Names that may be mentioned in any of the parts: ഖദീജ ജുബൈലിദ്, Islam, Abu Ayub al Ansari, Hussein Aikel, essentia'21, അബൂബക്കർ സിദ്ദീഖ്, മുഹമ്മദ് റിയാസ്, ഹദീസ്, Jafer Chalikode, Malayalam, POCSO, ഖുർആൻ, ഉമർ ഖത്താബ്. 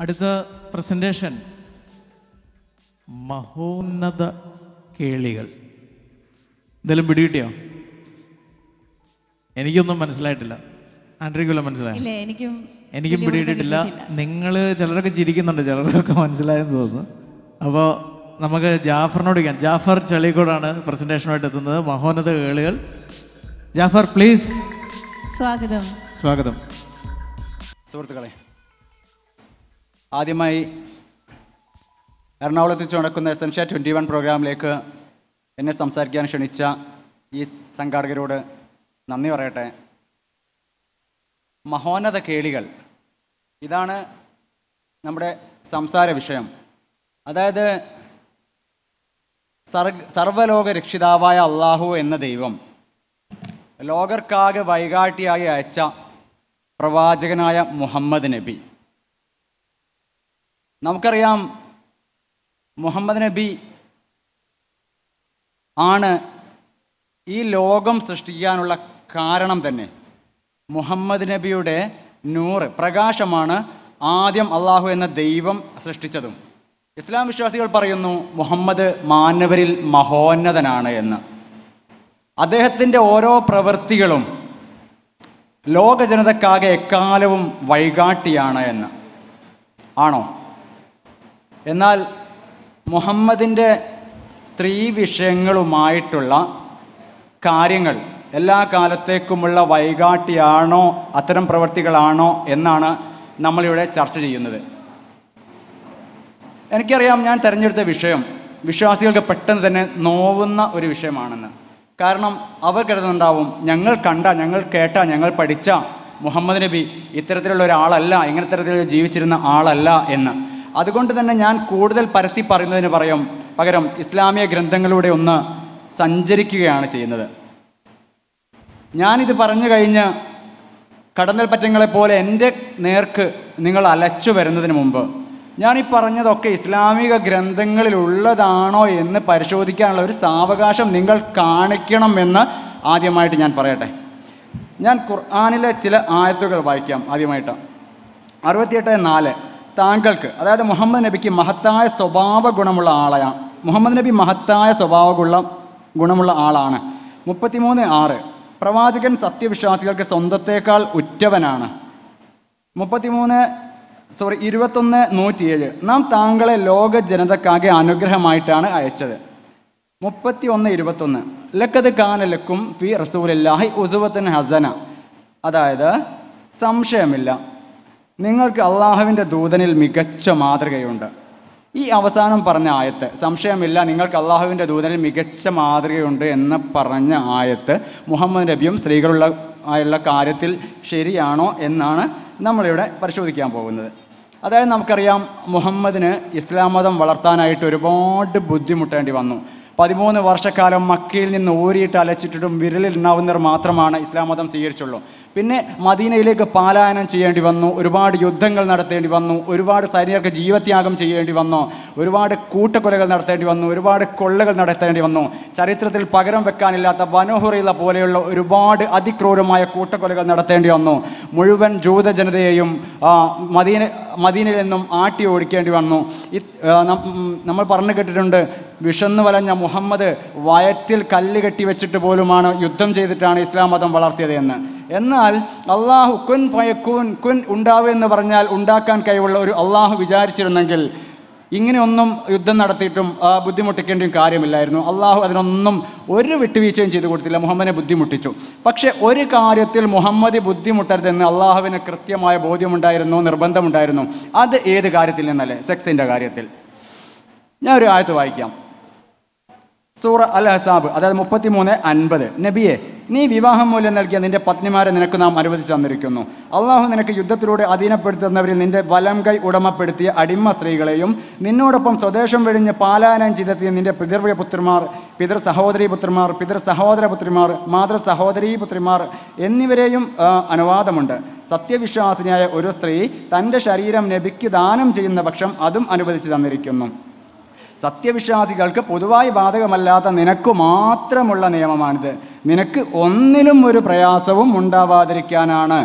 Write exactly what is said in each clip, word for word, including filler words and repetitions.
Aditha presentation Mahonada Keligal. They'll be duty. Any of them manslaitilla and regular mansla. Any of them beditilla, Ningle, Jalaka Chirikin, and the Jalaka Mansla and those. About Namaka Jafar not again. Jafar Chalikodana presentation at the Mahonada Keligal. Jafar, please. Swagadam. Swagadam. Sortagale. Adimai Ernakulam Chonakkunna essentia twenty-one programmilekku enne samsarikkan ksanicha ee sanghadakarodu nanni parayatte Mahonatha Kelikal ഇതാണ് നമ്മുടെ സംസാര വിഷയം അതായത് സർവ്വലോക രക്ഷിതാവായ അല്ലാഹു എന്ന ദൈവം ലോകർക്കാകെ വൈകാട്ടിയായി അയച്ച പ്രവാചകനായ മുഹമ്മദ് നബി നമുക്കറിയാം മുഹമ്മദ് നബി ആണ് ഈ ലോകം സൃഷ്ടിക്കാനുള്ള കാരണം തന്നെ മുഹമ്മദ് നബിയുടെ നൂർ പ്രകാശമാണ് ആദ്യം അല്ലാഹു എന്ന ദൈവം സൃഷ്ടിച്ചതും ഇസ്ലാം വിശ്വാസികൾ പറയുന്നു മുഹമ്മദ് മാനവരിൽ മഹോന്നതനാണ് എന്ന് അദ്ദേഹത്തിന്റെ ഓരോ പ്രവൃത്തികളും ലോക ജനതക്കാകെ എക്കാലവും വൈകാട്ടിയാണ് എന്ന് ആണോ എന്നാൽ മുഹമ്മദിന്റെ സ്ത്രീ വിഷയങ്ങളുമായിട്ടുള്ള കാര്യങ്ങൾ എല്ലാ കാലത്തേക്കുമുള്ള വൈകാട്ടിയാണോ അത്തരം പ്രവർത്തികളാണോ എന്നാണ് നമ്മളിവിടെ ചർച്ച ചെയ്യുന്നത് എനിക്കറിയാം ഞാൻ തിരഞ്ഞെടുത്ത വിഷയം വിശ്വാസികൾക്ക് പെട്ടെന്ന് തന്നെ നോവുന്ന ഒരു വിഷയമാണെന്ന് കാരണം അവർ കരുതുന്നുണ്ടാവും ഞങ്ങൾ കണ്ട ഞങ്ങൾ കേട്ട ഞങ്ങൾ പഠിച്ച മുഹമ്മദ് നബി ഇത്തരത്തിലുള്ള ഒരാളല്ല ഇങ്ങനെ തരത്തിൽ ജീവിച്ചിരുന്ന ആളല്ല എന്ന് അതുകൊണ്ട് തന്നെ ഞാൻ കൂടുതൽ പരത്തി പറയുന്നതിന് പറയും പകരം ഇസ്ലാമിക ഗ്രന്ഥങ്ങളിലൂടെ ഒന്ന് സഞ്ചരിക്കുകയാണ് ചെയ്യുന്നത് ഞാനിത് പറഞ്ഞു കഴിഞ്ഞ് കടന്നൽപ്പറ്റങ്ങളെപ്പോലെ എൻ്റെ നേർക്ക് നിങ്ങൾ അലച്ചു വരുന്നതിന് മുമ്പ് ഞാനീ പറഞ്ഞതൊക്കെ ഇസ്ലാമിക ഗ്രന്ഥങ്ങളിലുള്ളതാണോ എന്ന് പരിശോധിക്കാനുള്ള ഒരു സാവകാശം നിങ്ങൾ കാണിക്കണമെന്ന് ആദ്യമായിട്ട് ഞാൻ പറയട്ടെ ഞാൻ ഖുർആനിലെ ചില ആയത്തുകൾ വായിക്കാം ആദ്യമായിട്ട് അറുപത്തിയെട്ട് നാല് താങ്കൾക്ക് അതായത് മുഹമ്മദ് നബിക്ക് മഹത്തായ സ്വഭാവ ഗുണമുള്ള ആളാണ് മുഹമ്മദ് നബി മഹത്തായ സ്വഭാവമുള്ള ഗുണമുള്ള ആളാണ് മുപ്പത്തിമൂന്ന് ആറ് പ്രവാചകൻ സത്യവിശ്വാസികൾക്ക് സ്വന്തത്തേക്കാൾ ഉറ്റവനാണ് മുപ്പത്തിമൂന്ന് സോറി ഇരുപത്തൊന്ന് നൂറ്റിയേഴ് നാം താങ്കളെ ലോക ജനതക്കാകെ അനുഗ്രഹമായിട്ടാണ് അയച്ചത് മുപ്പത്തി ഒന്ന് ഇരുപത്തൊന്ന് ലക്കത് കാനലക്കും ഫി റസൂലില്ലാഹി ഉസുവത്തുൻ ഹസന അതായത് സംശയമില്ല നിങ്ങൾക്ക് അള്ളാഹുവിൻ്റെ ദൂതനിൽ മികച്ച മാതൃകയുണ്ട് ഈ അവസാനം പറഞ്ഞ ആയത്ത് സംശയമില്ല നിങ്ങൾക്ക് അള്ളാഹുവിൻ്റെ ദൂതനിൽ മികച്ച മാതൃകയുണ്ട് എന്ന് പറഞ്ഞ ആയത്ത് മുഹമ്മദ് നബിയും സ്ത്രീകളുള്ള ആയുള്ള കാര്യത്തിൽ ശരിയാണോ എന്നാണ് നമ്മളിവിടെ പരിശോധിക്കാൻ പോകുന്നത് അതായത് നമുക്കറിയാം മുഹമ്മദിന് ഇസ്ലാം മതം വളർത്താനായിട്ട് ഒരുപാട് ബുദ്ധിമുട്ടേണ്ടി വന്നു പതിമൂന്ന് വർഷക്കാലം മക്കയിൽ നിന്ന് ഊരിയിട്ട് അലച്ചിട്ടിട്ടും വിരലിലുണ്ടാവുന്നവർ മാത്രമാണ് ഇസ്ലാം മതം സ്വീകരിച്ചുള്ളൂ പിന്നെ മദീനയിലേക്ക് പാലായനം ചെയ്യേണ്ടി വന്നു ഒരുപാട് യുദ്ധങ്ങൾ നടത്തേണ്ടി വന്നു ഒരുപാട് സൈനികർക്ക് ജീവത്യാഗം ചെയ്യേണ്ടി വന്നു ഒരുപാട് കൂട്ടക്കൊലകൾ നടത്തേണ്ടി വന്നു ഒരുപാട് കൊള്ളകൾ നടത്തേണ്ടി വന്നു ചരിത്രത്തിൽ പകരം വെക്കാനില്ലാത്ത ബനൂ ഹുറൈറ പോലെയുള്ള ഒരുപാട് അതിക്രൂരമായ കൂട്ടക്കൊലകൾ നടത്തേണ്ടി വന്നു മുഴുവൻ ജൂത ജനതയെയും മദീന മദീനയിൽ നിന്നും ആട്ടി ഓടിക്കേണ്ടി വന്നു നമ്മൾ പറഞ്ഞു കേട്ടിട്ടുണ്ട് വിഷന്നു വലഞ്ഞ മുഹമ്മദ് വയറ്റിൽ കല്ല് കെട്ടി വെച്ചിട്ട് പോലുമാണ് യുദ്ധം ചെയ്തിട്ടാണ് ഇസ്ലാം മതം വളർത്തിയത് എന്ന് എന്നാൽ അള്ളാഹു കുൻ ഫയക്കൂൻ കുൻ ഉണ്ടാവുക എന്ന് പറഞ്ഞാൽ ഉണ്ടാക്കാൻ കഴിവുള്ള ഒരു അള്ളാഹു വിചാരിച്ചിരുന്നെങ്കിൽ ഇങ്ങനെയൊന്നും യുദ്ധം നടത്തിയിട്ടും ബുദ്ധിമുട്ടിക്കേണ്ട കാര്യമില്ലായിരുന്നു അള്ളാഹു അതിനൊന്നും ഒരു വിട്ടുവീഴ്ചയും ചെയ്തു കൊടുത്തില്ല മുഹമ്മദിനെ ബുദ്ധിമുട്ടിച്ചു പക്ഷേ ഒരു കാര്യത്തിൽ മുഹമ്മദ് ബുദ്ധിമുട്ടരുതെന്ന് അള്ളാഹുവിന് കൃത്യമായ ബോധ്യമുണ്ടായിരുന്നു നിർബന്ധമുണ്ടായിരുന്നു അത് ഏത് കാര്യത്തിൽ നിന്നല്ലേ സെക്സിൻ്റെ കാര്യത്തിൽ ഞാൻ ഒരു ആയത്ത് വായിക്കാം സൂറ അൽ ഹസാബ് അതായത് മുപ്പത്തി മൂന്ന് അൻപത് നബിയെ നീ വിവാഹം മൂലം നൽകിയ നിന്റെ പത്നിമാരെ നിനക്ക് നാം അനുവദിച്ചു തന്നിരിക്കുന്നു അള്ളാഹു നിനക്ക് യുദ്ധത്തിലൂടെ അധീനപ്പെടുത്തുന്നവരിൽ നിന്റെ വലം കൈ ഉടമപ്പെടുത്തിയ അടിമ സ്ത്രീകളെയും നിന്നോടൊപ്പം സ്വദേശം വെടിഞ്ഞ് പാലായനം ചെയ്തെത്തിയ നിന്റെ പിതൃവ്യ പുത്രിമാർ പിതൃ സഹോദരീ പുത്രിമാർ പിതൃ സഹോദര പുത്രിമാർ മാതൃ സഹോദരീ പുത്രിമാർ എന്നിവരെയും അനുവാദമുണ്ട് സത്യവിശ്വാസിനിയായ ഒരു സ്ത്രീ തൻ്റെ ശരീരം നബിക്ക് ദാനം ചെയ്യുന്ന പക്ഷം അതും അനുവദിച്ചു തന്നിരിക്കുന്നു സത്യവിശ്വാസികൾക്ക് പൊതുവായി ബാധകമല്ലാത്ത നിനക്ക് മാത്രമുള്ള നിയമമാണിത് നിനക്ക് ഒന്നിലും ഒരു പ്രയാസവും ഉണ്ടാവാതിരിക്കാനാണ്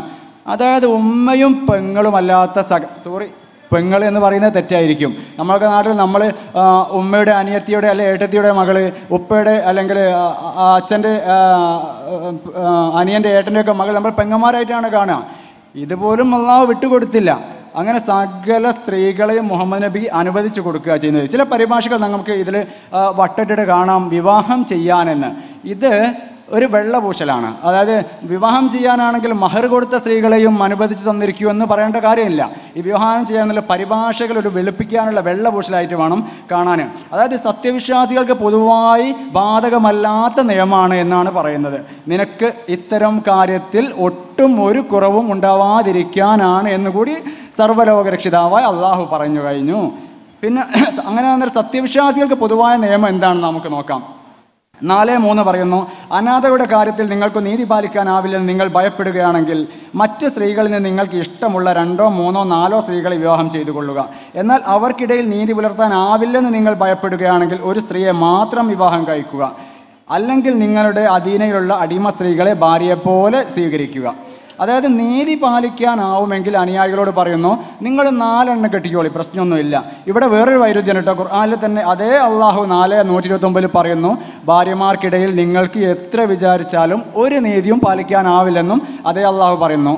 അതായത് ഉമ്മയും പെങ്ങളുമല്ലാത്ത സഹ സോറി പെങ്ങൾ എന്ന് പറയുന്നത് തെറ്റായിരിക്കും. നമ്മളുടെ നാട്ടിൽ നമ്മൾ ഉമ്മയുടെ അനിയത്തിയുടെ അല്ലെങ്കിൽ ഏട്ടത്തിയുടെ മകള് ഉപ്പയുടെ അല്ലെങ്കിൽ അച്ഛൻ്റെ അനിയൻ്റെ ഏട്ടൻ്റെയൊക്കെ മകൾ നമ്മൾ പെങ്ങന്മാരായിട്ടാണ് കാണുക. ഇതുപോലും അല്ലാഹു വിട്ടുകൊടുത്തില്ല. അങ്ങനെ സകല സ്ത്രീകളെയും മുഹമ്മദ് നബി അനുവദിച്ചു കൊടുക്കുക ചെയ്യുന്നത്. ചില പരിഭാഷകൾ നമുക്ക് ഇതിൽ വട്ടട്ടിട്ട് കാണാം, വിവാഹം ചെയ്യാനെന്ന്. ഇത് ഒരു വെള്ളപൂശലാണ്. അതായത് വിവാഹം ചെയ്യാനാണെങ്കിൽ മഹർ കൊടുത്ത സ്ത്രീകളെയും അനുവദിച്ചു തന്നിരിക്കൂ എന്ന് പറയേണ്ട കാര്യമില്ല. ഈ വിവാഹം ചെയ്യാനുള്ള പരിഭാഷകൾ ഒരു വെളുപ്പിക്കാനുള്ള വെള്ളപൂശലായിട്ട് വേണം കാണാൻ. അതായത് സത്യവിശ്വാസികൾക്ക് പൊതുവായി ബാധകമല്ലാത്ത നിയമമാണ് എന്നാണ് പറയുന്നത്. നിനക്ക് ഇത്തരം കാര്യത്തിൽ ഒട്ടും ഒരു കുറവും ഉണ്ടാവാതിരിക്കാനാണ് എന്നുകൂടി സർവ്വലോകരക്ഷിതാവായി അള്ളാഹു പറഞ്ഞു കഴിഞ്ഞു. പിന്നെ അങ്ങനെ സത്യവിശ്വാസികൾക്ക് പൊതുവായ നിയമം എന്താണെന്ന് നമുക്ക് നോക്കാം. നാല് മൂന്ന് പറയുന്നു, അനാഥരുടെ കാര്യത്തിൽ നിങ്ങൾക്ക് നീതി പാലിക്കാനാവില്ലെന്ന് നിങ്ങൾ ഭയപ്പെടുകയാണെങ്കിൽ മറ്റ് സ്ത്രീകളിൽ നിന്ന് നിങ്ങൾക്ക് ഇഷ്ടമുള്ള രണ്ടോ മൂന്നോ നാലോ സ്ത്രീകളെ വിവാഹം ചെയ്തു കൊള്ളുക. എന്നാൽ അവർക്കിടയിൽ നീതി പുലർത്താനാവില്ലെന്ന് നിങ്ങൾ ഭയപ്പെടുകയാണെങ്കിൽ ഒരു സ്ത്രീയെ മാത്രം വിവാഹം കഴിക്കുക. അല്ലെങ്കിൽ നിങ്ങളുടെ അധീനയിലുള്ള അടിമ സ്ത്രീകളെ ഭാര്യയെപ്പോലെ സ്വീകരിക്കുക. അതായത് നീതി പാലിക്കാനാവുമെങ്കിൽ അനുയായികളോട് പറയുന്നു, നിങ്ങൾ നാലെണ്ണം കെട്ടിക്കോളി, പ്രശ്നമൊന്നുമില്ല. ഇവിടെ വേറൊരു വൈരുദ്ധ്യം കേട്ടോ. ഖുർആനിൽ തന്നെ അതേ അള്ളാഹു നാല് നൂറ്റി ഇരുപത്തൊമ്പതിൽ പറയുന്നു, ഭാര്യമാർക്കിടയിൽ നിങ്ങൾക്ക് എത്ര വിചാരിച്ചാലും ഒരു നീതിയും പാലിക്കാനാവില്ലെന്നും അതേ അള്ളാഹു പറയുന്നു.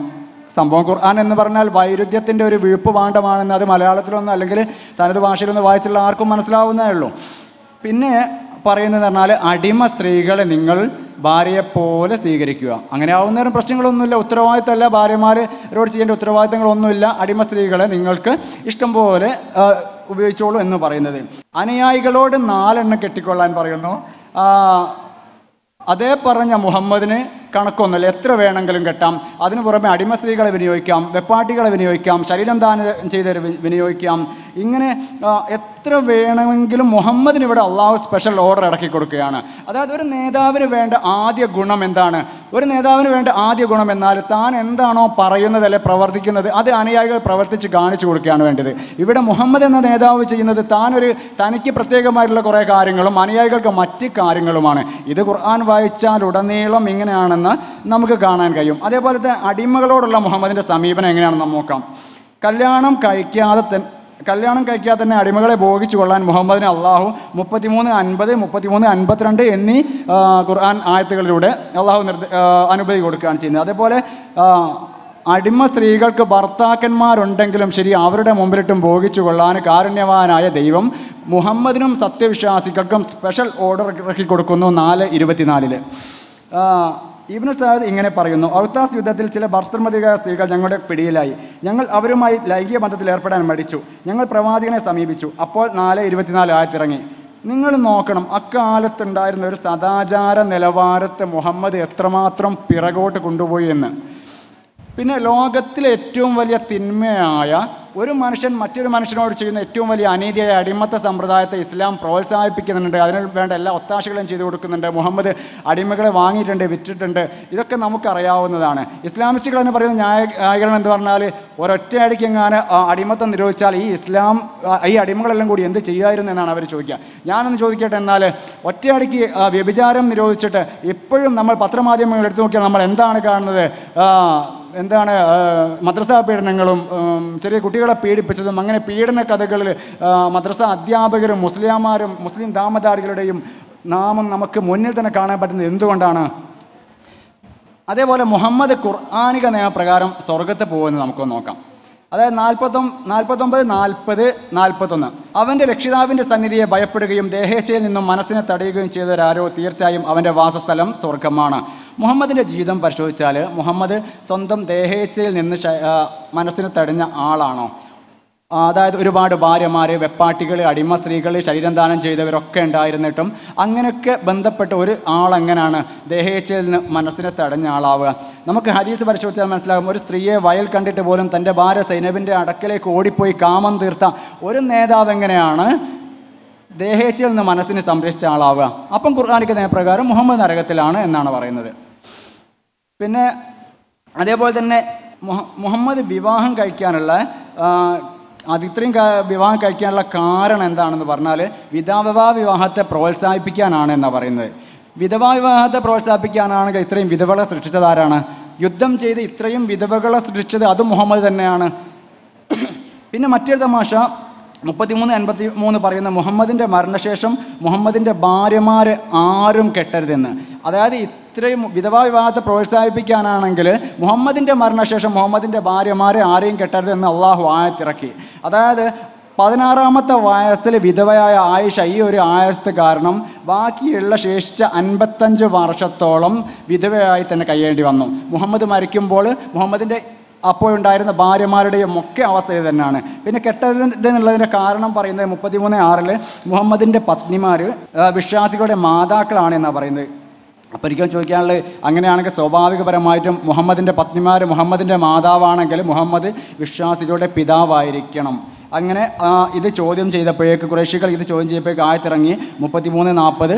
സംഭവം ഖുർആൻ എന്ന് പറഞ്ഞാൽ വൈരുദ്ധ്യത്തിൻ്റെ ഒരു വീഴ്പ്പ് പാണ്ഡമാണെന്ന് അത് മലയാളത്തിലൊന്നും അല്ലെങ്കിൽ തനത് ഭാഷയിലൊന്ന് വായിച്ചുള്ള ആർക്കും മനസ്സിലാവുന്നതേ ഉള്ളൂ. പിന്നെ പറയുന്നതെന്ന് പറഞ്ഞാൽ അടിമ സ്ത്രീകളെ നിങ്ങൾ ഭാര്യയെപ്പോലെ സ്വീകരിക്കുക. അങ്ങനെ ആവുന്നേരം പ്രശ്നങ്ങളൊന്നുമില്ല, ഉത്തരവാദിത്തമല്ല, ഭാര്യമാരോട് ചെയ്യേണ്ട ഉത്തരവാദിത്തങ്ങളൊന്നുമില്ല, അടിമ സ്ത്രീകളെ നിങ്ങൾക്ക് ഇഷ്ടംപോലെ ഉപയോഗിച്ചോളൂ എന്ന് പറയുന്നത്. അനുയായികളോട് നാലെണ്ണം കെട്ടിക്കൊള്ളാൻ പറയുന്നു. അതേ പറഞ്ഞ മുഹമ്മദിന് കണക്കൊന്നുമില്ല, എത്ര വേണമെങ്കിലും കെട്ടാം. അതിനു പുറമെ അടിമ സ്ത്രീകളെ വിനിയോഗിക്കാം, വെപ്പാട്ടികളെ വിനിയോഗിക്കാം, ശരീരം ദാനം ചെയ്തവരെ വിനിയോഗിക്കാം. ഇങ്ങനെ എത്ര വേണമെങ്കിലും മുഹമ്മദിന് ഇവിടെ അള്ളാഹു സ്പെഷ്യൽ ഓർഡർ ഇറക്കി കൊടുക്കുകയാണ്. അതായത് ഒരു നേതാവിന് വേണ്ട ആദ്യ ഗുണം എന്താണ്? ഒരു നേതാവിന് വേണ്ട ആദ്യ ഗുണം എന്നാൽ താൻ എന്താണോ പറയുന്നത് അല്ലെ പ്രവർത്തിക്കുന്നത് അത് അനുയായികൾ പ്രവർത്തിച്ച് കാണിച്ചു കൊടുക്കുകയാണ് വേണ്ടത്. ഇവിടെ മുഹമ്മദ് എന്ന നേതാവ് ചെയ്യുന്നത് താനൊരു തനിക്ക് പ്രത്യേകമായിട്ടുള്ള കുറേ കാര്യങ്ങളും അനുയായികൾക്ക് മറ്റ് കാര്യങ്ങളുമാണ്. ഇത് ഖുർആൻ വായിച്ചാൽ ഉടനീളം ഇങ്ങനെയാണെന്ന് നമുക്ക് കാണാൻ കഴിയും. അതേപോലത്തെ അടിമകളോടുള്ള മുഹമ്മദിന്റെ സമീപനം എങ്ങനെയാണെന്ന് നോക്കാം. കല്യാണം കഴിക്കാതെ കല്യാണം കഴിക്കാതെ തന്നെ അടിമകളെ ഭോഗിച്ചു കൊള്ളാൻ മുഹമ്മദിന് അള്ളാഹു മുപ്പത്തിമൂന്ന് അൻപത് മുപ്പത്തിമൂന്ന് അൻപത്തിരണ്ട് എന്നീ ഖുർആൻ ആയത്തുകളിലൂടെ അള്ളാഹു അനുമതി കൊടുക്കുകയാണ് ചെയ്യുന്നത്. അതേപോലെ അടിമ സ്ത്രീകൾക്ക് ഭർത്താക്കന്മാരുണ്ടെങ്കിലും ശരി അവരുടെ മുമ്പിലിട്ടും ഭോഗിച്ചു കൊള്ളാൻ കാരുണ്യവാനായ ദൈവം മുഹമ്മദിനും സത്യവിശ്വാസികൾക്കും സ്പെഷ്യൽ ഓർഡർ ഇറക്കി കൊടുക്കുന്നു. നാല് ഇരുപത്തിനാലില് ഇബ്നു സഅദ് ഇങ്ങനെ പറയുന്നു, ഔത്താസ് യുദ്ധത്തിൽ ചില ഭർത്തൃമതികളായ സ്ത്രീകൾ ഞങ്ങളുടെ പിടിയിലായി. ഞങ്ങൾ അവരുമായി ലൈംഗിക ബന്ധത്തിൽ ഏർപ്പെടാൻ മടിച്ചു. ഞങ്ങൾ പ്രവാചകനെ സമീപിച്ചു. അപ്പോൾ നാല് ഇരുപത്തിനാല് ആയത്തിറങ്ങി. നിങ്ങൾ നോക്കണം, അക്കാലത്തുണ്ടായിരുന്ന ഒരു സദാചാര നിലവാരത്തെ മുഹമ്മദ് എത്രമാത്രം പിറകോട്ട് കൊണ്ടുപോയി എന്ന്. പിന്നെ ലോകത്തിലെ ഏറ്റവും വലിയ തിന്മയായ ഒരു മനുഷ്യൻ മറ്റൊരു മനുഷ്യനോട് ചെയ്യുന്ന ഏറ്റവും വലിയ അനീതിയായ അടിമത്ത സമ്പ്രദായത്തെ ഇസ്ലാം പ്രോത്സാഹിപ്പിക്കുന്നുണ്ട്. അതിന് വേണ്ട എല്ലാ ഒത്താശകളും ചെയ്തു കൊടുക്കുന്നുണ്ട്. മുഹമ്മദ് അടിമകളെ വാങ്ങിയിട്ടുണ്ട്, വിറ്റിട്ടുണ്ട്. ഇതൊക്കെ നമുക്കറിയാവുന്നതാണ്. ഇസ്ലാമിസ്റ്റുകൾ എന്ന് പറയുന്ന ന്യായീകരണം എന്ന് പറഞ്ഞാൽ ഒരൊറ്റയടിക്ക് എങ്ങനെ അടിമത്തം നിരോധിച്ചാൽ ഈ ഇസ്ലാം ഈ അടിമകളെല്ലാം കൂടി എന്ത് ചെയ്യായിരുന്നു എന്നാണ് അവർ ചോദിക്കുക. ഞാനൊന്ന് ചോദിക്കട്ടെ, എന്നാൽ ഒറ്റയടിക്ക് വ്യഭിചാരം നിരോധിച്ചിട്ട് ഇപ്പോഴും നമ്മൾ പത്രമാധ്യമങ്ങൾ എടുത്തു നോക്കിയാൽ നമ്മൾ എന്താണ് കാണുന്നത്? എന്താണ് മദ്രസ പീഡനങ്ങളും ചെറിയ കുട്ടികളെ പീഡിപ്പിച്ചതും അങ്ങനെ പീഡന കഥകളിൽ മദ്രസ അധ്യാപകരും മുസ്ലിംമാരും മുസ്ലിം ദാമദാരികളുടെയും നാമം നമുക്ക് മുന്നിൽ തന്നെ കാണാൻ പറ്റുന്നത് എന്തുകൊണ്ടാണ്? അതേപോലെ മുഹമ്മദ് ഖുർആനിക നിയമപ്രകാരം സ്വർഗത്ത് പോകുന്നത് നമുക്ക് നോക്കാം. അതായത് നാൽപ്പത്തൊമ്പ നാൽപ്പത്തൊമ്പത് നാൽപ്പത് നാൽപ്പത്തൊന്ന് അവൻ്റെ രക്ഷിതാവിൻ്റെ സന്നിധിയെ ഭയപ്പെടുകയും ദേഹേച്ഛയിൽ നിന്നും മനസ്സിനെ തടയുകയും ചെയ്തവരാരോ തീർച്ചയായും അവൻ്റെ വാസസ്ഥലം സ്വർഗമാണ്. മുഹമ്മദിൻ്റെ ജീവിതം പരിശോധിച്ചാൽ മുഹമ്മദ് സ്വന്തം ദേഹേച്ഛയിൽ നിന്ന് മനസ്സിനെ തടഞ്ഞ ആളാണോ? അതായത് ഒരുപാട് ഭാര്യമാർ, വെപ്പാട്ടികൾ, അടിമ സ്ത്രീകൾ, ശരീരം ദാനം ചെയ്തവരൊക്കെ ഉണ്ടായിരുന്നിട്ടും അങ്ങനെയൊക്കെ ബന്ധപ്പെട്ട ഒരു ആളെങ്ങനെയാണ് ദേഹേച്ഛയിൽ നിന്ന് മനസ്സിനെ തടഞ്ഞ ആളാവുക? നമുക്ക് ഹദീസ് പരിശോധിച്ചാൽ മനസ്സിലാകും. ഒരു സ്ത്രീയെ വയൽ കണ്ടിട്ട് പോലും തൻ്റെ ഭാര്യ സൈനബിൻ്റെ അടുക്കലേക്ക് ഓടിപ്പോയി കാമം തീർത്ത ഒരു നേതാവ് എങ്ങനെയാണ് ദേഹേച്ഛയിൽ നിന്ന് മനസ്സിനെ സംരക്ഷിച്ച ആളാവുക? അപ്പം ഖുർആനിക നിയമപ്രകാരം മുഹമ്മദ് നരകത്തിലാണ് എന്നാണ് പറയുന്നത്. പിന്നെ അതേപോലെ തന്നെ മുഹമ്മദ് വിവാഹം കഴിക്കാനുള്ള അത് ഇത്രയും വിവാഹം കഴിക്കാനുള്ള കാരണം എന്താണെന്ന് പറഞ്ഞാൽ വിധവാ വിവാഹത്തെ പ്രോത്സാഹിപ്പിക്കാനാണ് എന്നാണ് പറയുന്നത്. വിധവാ വിവാഹത്തെ പ്രോത്സാഹിപ്പിക്കാനാണെങ്കിൽ ഇത്രയും വിധവകളെ സൃഷ്ടിച്ചതാരാണ്? യുദ്ധം ചെയ്ത് ഇത്രയും വിധവകളെ സൃഷ്ടിച്ചത് അത് മുഹമ്മദ് തന്നെയാണ്. പിന്നെ മറ്റൊരു തമാശ മുപ്പത്തിമൂന്ന് അൻപത്തിമൂന്ന് പറയുന്ന മുഹമ്മദിൻ്റെ മരണശേഷം മുഹമ്മദിൻ്റെ ഭാര്യമാരെ ആരും കെട്ടരുതെന്ന്. അതായത് ഇത്രയും വിധവാ വിവാഹത്തെ പ്രോത്സാഹിപ്പിക്കാനാണെങ്കിൽ മുഹമ്മദിൻ്റെ മരണശേഷം മുഹമ്മദിൻ്റെ ഭാര്യമാരെ ആരെയും കെട്ടരുതെന്ന് അള്ളാഹു ആയത്തിറക്കി. അതായത് പതിനാറാമത്തെ വയസ്സിൽ വിധവയായ ആയിഷ ഈ ഒരു ആയത്ത് കാരണം ബാക്കിയുള്ള ശേഷിച്ച അൻപത്തഞ്ച് വർഷത്തോളം വിധവയായി തന്നെ കഴിയേണ്ടി വന്നു. മുഹമ്മദ് മരിക്കുമ്പോൾ മുഹമ്മദിൻ്റെ അപ്പോഴുണ്ടായിരുന്ന ഭാര്യമാരുടെയും ഒക്കെ അവസ്ഥയിൽ തന്നെയാണ്. പിന്നെ കെട്ടതെന്നുള്ളതിൻ്റെ കാരണം പറയുന്നത് മുപ്പത്തിമൂന്ന് ആറിൽ മുഹമ്മദിൻ്റെ പത്നിമാർ വിശ്വാസികളുടെ മാതാക്കളാണ് എന്നാണ് പറയുന്നത്. അപ്പോൾ ഒരിക്കലും ചോദിക്കാനുള്ളത്, അങ്ങനെയാണെങ്കിൽ സ്വാഭാവികപരമായിട്ടും മുഹമ്മദിൻ്റെ പത്നിമാർ മുഹമ്മദിൻ്റെ മാതാവാണെങ്കിൽ മുഹമ്മദ് വിശ്വാസികളുടെ പിതാവായിരിക്കണം. അങ്ങനെ ഇത് ചോദ്യം ചെയ്തപ്പോഴേക്ക് ഖുറൈശികൾ ഇത് ചോദ്യം ചെയ്തപ്പോഴേക്ക് ആയത്തിറങ്ങി മുപ്പത്തിമൂന്ന് നാൽപ്പത്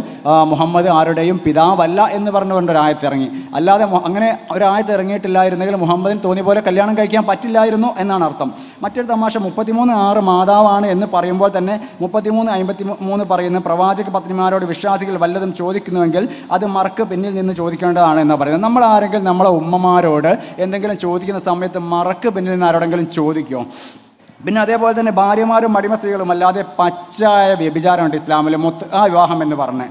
മുഹമ്മദ് ആരുടെയും പിതാവല്ല എന്ന് പറഞ്ഞുകൊണ്ട് ഒരു ആയത്തിറങ്ങി. അല്ലാതെ അങ്ങനെ ഒരായത്തിറങ്ങിയിട്ടില്ലായിരുന്നെങ്കിൽ മുഹമ്മദിന് തോന്നിയ പോലെ കല്യാണം കഴിക്കാൻ പറ്റില്ലായിരുന്നു എന്നാണ് അർത്ഥം. മറ്റൊരു തമാശ മുപ്പത്തിമൂന്ന് ആറ് മാതാവാണ് എന്ന് പറയുമ്പോൾ തന്നെ മുപ്പത്തിമൂന്ന് അമ്പത്തി മൂന്ന് പറയുന്ന പ്രവാചക പത്നിമാരോട് വിശ്വാസികൾ വല്ലതും ചോദിക്കുന്നുവെങ്കിൽ അത് മറക്ക് പിന്നിൽ നിന്ന് ചോദിക്കേണ്ടതാണ് എന്ന് പറയുന്നത്. നമ്മൾ ആരെങ്കിലും നമ്മളെ ഉമ്മമാരോട് എന്തെങ്കിലും ചോദിക്കുന്ന സമയത്ത് മറക്ക് പിന്നിൽ നിന്ന് ആരോടെങ്കിലും ചോദിക്കുമോ? പിന്നെ അതേപോലെ തന്നെ ഭാര്യമാരും അടിമ സ്ത്രീകളും അല്ലാതെ പച്ചയായ വ്യഭിചാരമുണ്ട് ഇസ്ലാമിൽ, മൊത്ത ആ വിവാഹം എന്ന് പറഞ്ഞ്.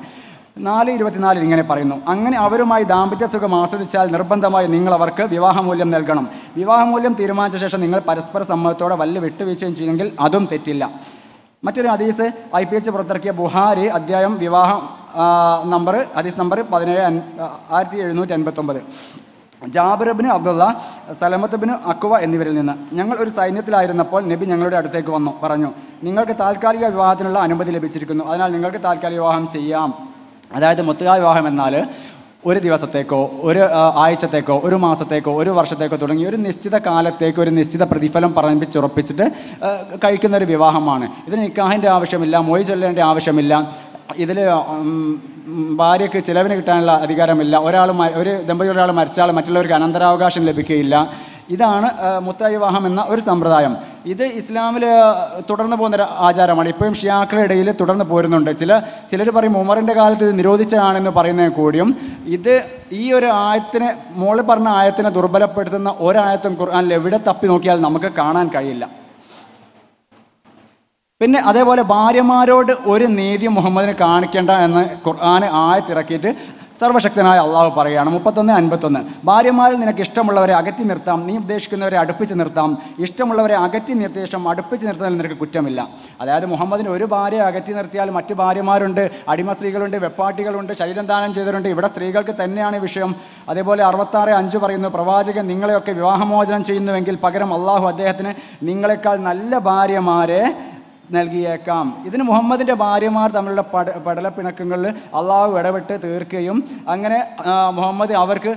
നാല് ഇരുപത്തിനാലിൽ ഇങ്ങനെ പറയുന്നു, അങ്ങനെ അവരുമായി ദാമ്പത്യ സുഖം ആസ്വദിച്ചാൽ നിർബന്ധമായി നിങ്ങൾ അവർക്ക് വിവാഹമൂല്യം നൽകണം. വിവാഹമൂല്യം തീരുമാനിച്ച ശേഷം നിങ്ങൾ പരസ്പര സമ്മതത്തോടെ വല്ല വിട്ടുവീഴ്ചയും ചെയ്യുമെങ്കിൽ അതും തെറ്റില്ല. മറ്റൊരു ഹദീസ് ഐ പി എച്ച് പുറത്തിറക്കിയ ബുഹാരി അധ്യായം വിവാഹം നമ്പർ ഹദീസ് നമ്പർ പതിനേഴ് ആയിരത്തി എഴുന്നൂറ്റി അൻപത്തൊമ്പത് Jabir ibn Abdullah, Salamah ibn Akwa എന്നിവരിൽ നിന്ന്, ഞങ്ങൾ ഒരു സൈന്യത്തിലായിരുന്നപ്പോൾ നബി ഞങ്ങളുടെ അടുത്തേക്ക് വന്നു പറഞ്ഞു, നിങ്ങൾക്ക് താൽക്കാലിക വിവാഹത്തിനുള്ള അനുമതി ലഭിച്ചിരിക്കുന്നു, അതിനാൽ നിങ്ങൾക്ക് താൽക്കാലിക വിവാഹം ചെയ്യാം. അതായത് മുത്തലാഖ വിവാഹം എന്നാൽ ഒരു ദിവസത്തേക്കോ ഒരു ആഴ്ചത്തേക്കോ ഒരു മാസത്തേക്കോ ഒരു വർഷത്തേക്കോ തുടങ്ങി ഒരു നിശ്ചിത കാലത്തേക്ക് ഒരു നിശ്ചിത പ്രതിഫലം പറഞ്ഞിച്ചുറപ്പിച്ചിട്ട് കഴിക്കുന്നൊരു വിവാഹമാണ്. ഇതിന് നിക്കാഹിൻ്റെ ആവശ്യമില്ല, മൊയ് ചൊല്ലേണ്ട ആവശ്യമില്ല, ഇതിൽ ഭാര്യയ്ക്ക് ചിലവിന് കിട്ടാനുള്ള അധികാരമില്ല, ഒരാൾ ഒരു ദമ്പതി ഒരാൾ മരിച്ചാൽ മറ്റുള്ളവർക്ക് അനന്തരാവകാശം ലഭിക്കുകയില്ല. ഇതാണ് മുത്തലാഖ് വിവാഹം എന്ന ഒരു സമ്പ്രദായം. ഇത് ഇസ്ലാമിൽ തുടർന്ന് പോകുന്നൊരു ആചാരമാണ്. ഇപ്പോഴും ഷിയാക്കളുടെ ഇടയിൽ തുടർന്ന് പോരുന്നുണ്ട്. ചില ചിലർ പറയും ഉമറിൻ്റെ കാലത്ത് ഇത് നിരോധിച്ചതാണെന്ന് പറയുന്നതിൽ കൂടിയും ഇത് ഈ ഒരു ആയത്തിനെ, മോളിൽ പറഞ്ഞ ആയത്തിനെ ദുർബലപ്പെടുത്തുന്ന ഒരായത്തും ഖുർആനിൽ എവിടെ തപ്പി നോക്കിയാൽ നമുക്ക് കാണാൻ കഴിയില്ല. പിന്നെ അതേപോലെ ഭാര്യമാരോട് ഒരു നീതി മുഹമ്മദിന് കാണിക്കേണ്ട എന്ന് ഖുർആന് ആയത്തിറക്കിയിട്ട് സർവശക്തനായ അള്ളാഹു പറയുകയാണ്. മുപ്പത്തൊന്ന് അൻപത്തൊന്ന് ഭാര്യമാരിൽ നിനക്ക് ഇഷ്ടമുള്ളവരെ അകറ്റി നിർത്താം, നീ ഉദ്ദേശിക്കുന്നവരെ അടുപ്പിച്ച് നിർത്താം, ഇഷ്ടമുള്ളവരെ അകറ്റി നിർത്തിയ ശേഷം അടുപ്പിച്ച് നിർത്തുന്നതിൽ നിനക്ക് കുറ്റമില്ല. അതായത് മുഹമ്മദിന് ഒരു ഭാര്യ അകറ്റി നിർത്തിയാൽ മറ്റു ഭാര്യമാരുണ്ട്, അടിമ സ്ത്രീകളുണ്ട്, വെപ്പാട്ടികളുണ്ട്, ശരീരം ദാനം ചെയ്തവരുണ്ട്. ഇവിടെ സ്ത്രീകൾക്ക് തന്നെയാണ് വിഷയം. അതേപോലെ അറുപത്താറ് അഞ്ച് പറയുന്നു, പ്രവാചകൻ നിങ്ങളെയൊക്കെ വിവാഹമോചനം ചെയ്യുന്നുവെങ്കിൽ പകരം അള്ളാഹു അദ്ദേഹത്തിന് നിങ്ങളെക്കാൾ നല്ല ഭാര്യമാരെ നൽകിയേക്കാം. ഇതിന് മുഹമ്മദിൻ്റെ ഭാര്യമാർ തമ്മിലുള്ള പട പടലപ്പിണക്കങ്ങളിൽ അള്ളാഹു ഇടപെട്ട് തീർക്കുകയും അങ്ങനെ മുഹമ്മദ് അവർക്ക്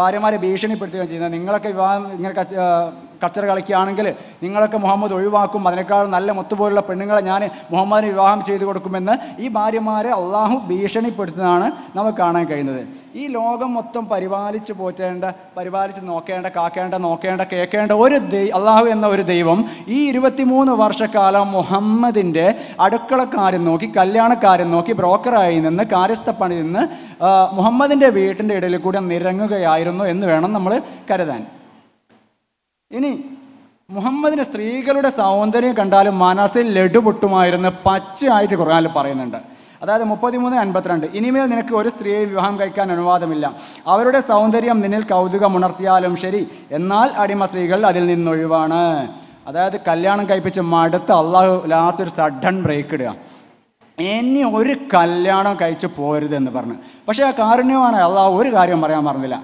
ഭാര്യമാരെ ഭീഷണിപ്പെടുത്തുകയും ചെയ്യുന്നത്. നിങ്ങളൊക്കെ വിവാഹം ഇങ്ങനെ കച്ചറ കളിക്കുകയാണെങ്കിൽ നിങ്ങളൊക്കെ മുഹമ്മദ് ഒഴിവാക്കും, അതിനേക്കാൾ നല്ല മുത്തുപോലുള്ള പെണ്ണുങ്ങളെ ഞാൻ മുഹമ്മദിന് വിവാഹം ചെയ്തു കൊടുക്കുമെന്ന് ഈ ഭാര്യമാരെ അള്ളാഹു ഭീഷണിപ്പെടുത്തുന്നതാണ് നമുക്ക് കാണാൻ കഴിയുന്നത്. ഈ ലോകം മൊത്തം പരിപാലിച്ച് പോറ്റേണ്ട, പരിപാലിച്ച് നോക്കേണ്ട, കാക്കേണ്ട, നോക്കേണ്ട, കേൾക്കേണ്ട ഒരു ദൈ അള്ളാഹു എന്ന ഒരു ദൈവം ഈ ഇരുപത്തിമൂന്ന് വർഷക്കാലം മുഹമ്മദിൻ്റെ അടുക്കളക്കാരൻ നോക്കി, കല്യാണക്കാരൻ നോക്കി, ബ്രോക്കറായി നിന്ന്, കാര്യസ്ഥപ്പണി നിന്ന് മുഹമ്മദിൻ്റെ വീട്ടിൻ്റെ ഇടയിൽ കൂടെ നിരങ്ങുകയായിരുന്നു എന്ന് വേണം നമ്മൾ കരുതാൻ. ഇനി മുഹമ്മദിന് സ്ത്രീകളുടെ സൗന്ദര്യം കണ്ടാലും മനസ്സിൽ ലഡു പൊട്ടുമായിരുന്ന് പച്ചയായിട്ട് ഖുർആനിൽ പറയുന്നുണ്ട്. അതായത് മുപ്പത്തിമൂന്ന് അൻപത്തിരണ്ട് ഇനിമേൽ നിനക്ക് ഒരു സ്ത്രീയെ വിവാഹം കഴിക്കാൻ അനുവാദമില്ല. അവരുടെ സൗന്ദര്യം നിന്നിൽ കൗതുകമുണർത്തിയാലും ശരി, എന്നാൽ അടിമ സ്ത്രീകൾ അതിൽ നിന്നൊഴിവാണ്. അതായത് കല്യാണം കഴിപ്പിച്ച് മടുത്ത് അള്ളാഹു ലാസ്റ്റ് ഒരു സഡൻ ബ്രേക്ക് ഇടുക, ഇനി ഒരു കല്യാണം കഴിച്ച് പോരുതെന്ന് പറഞ്ഞു. പക്ഷേ ആ കാരുണ്യമാണ് അള്ളാഹു ഒരു കാര്യം പറയാൻ പറഞ്ഞില്ല,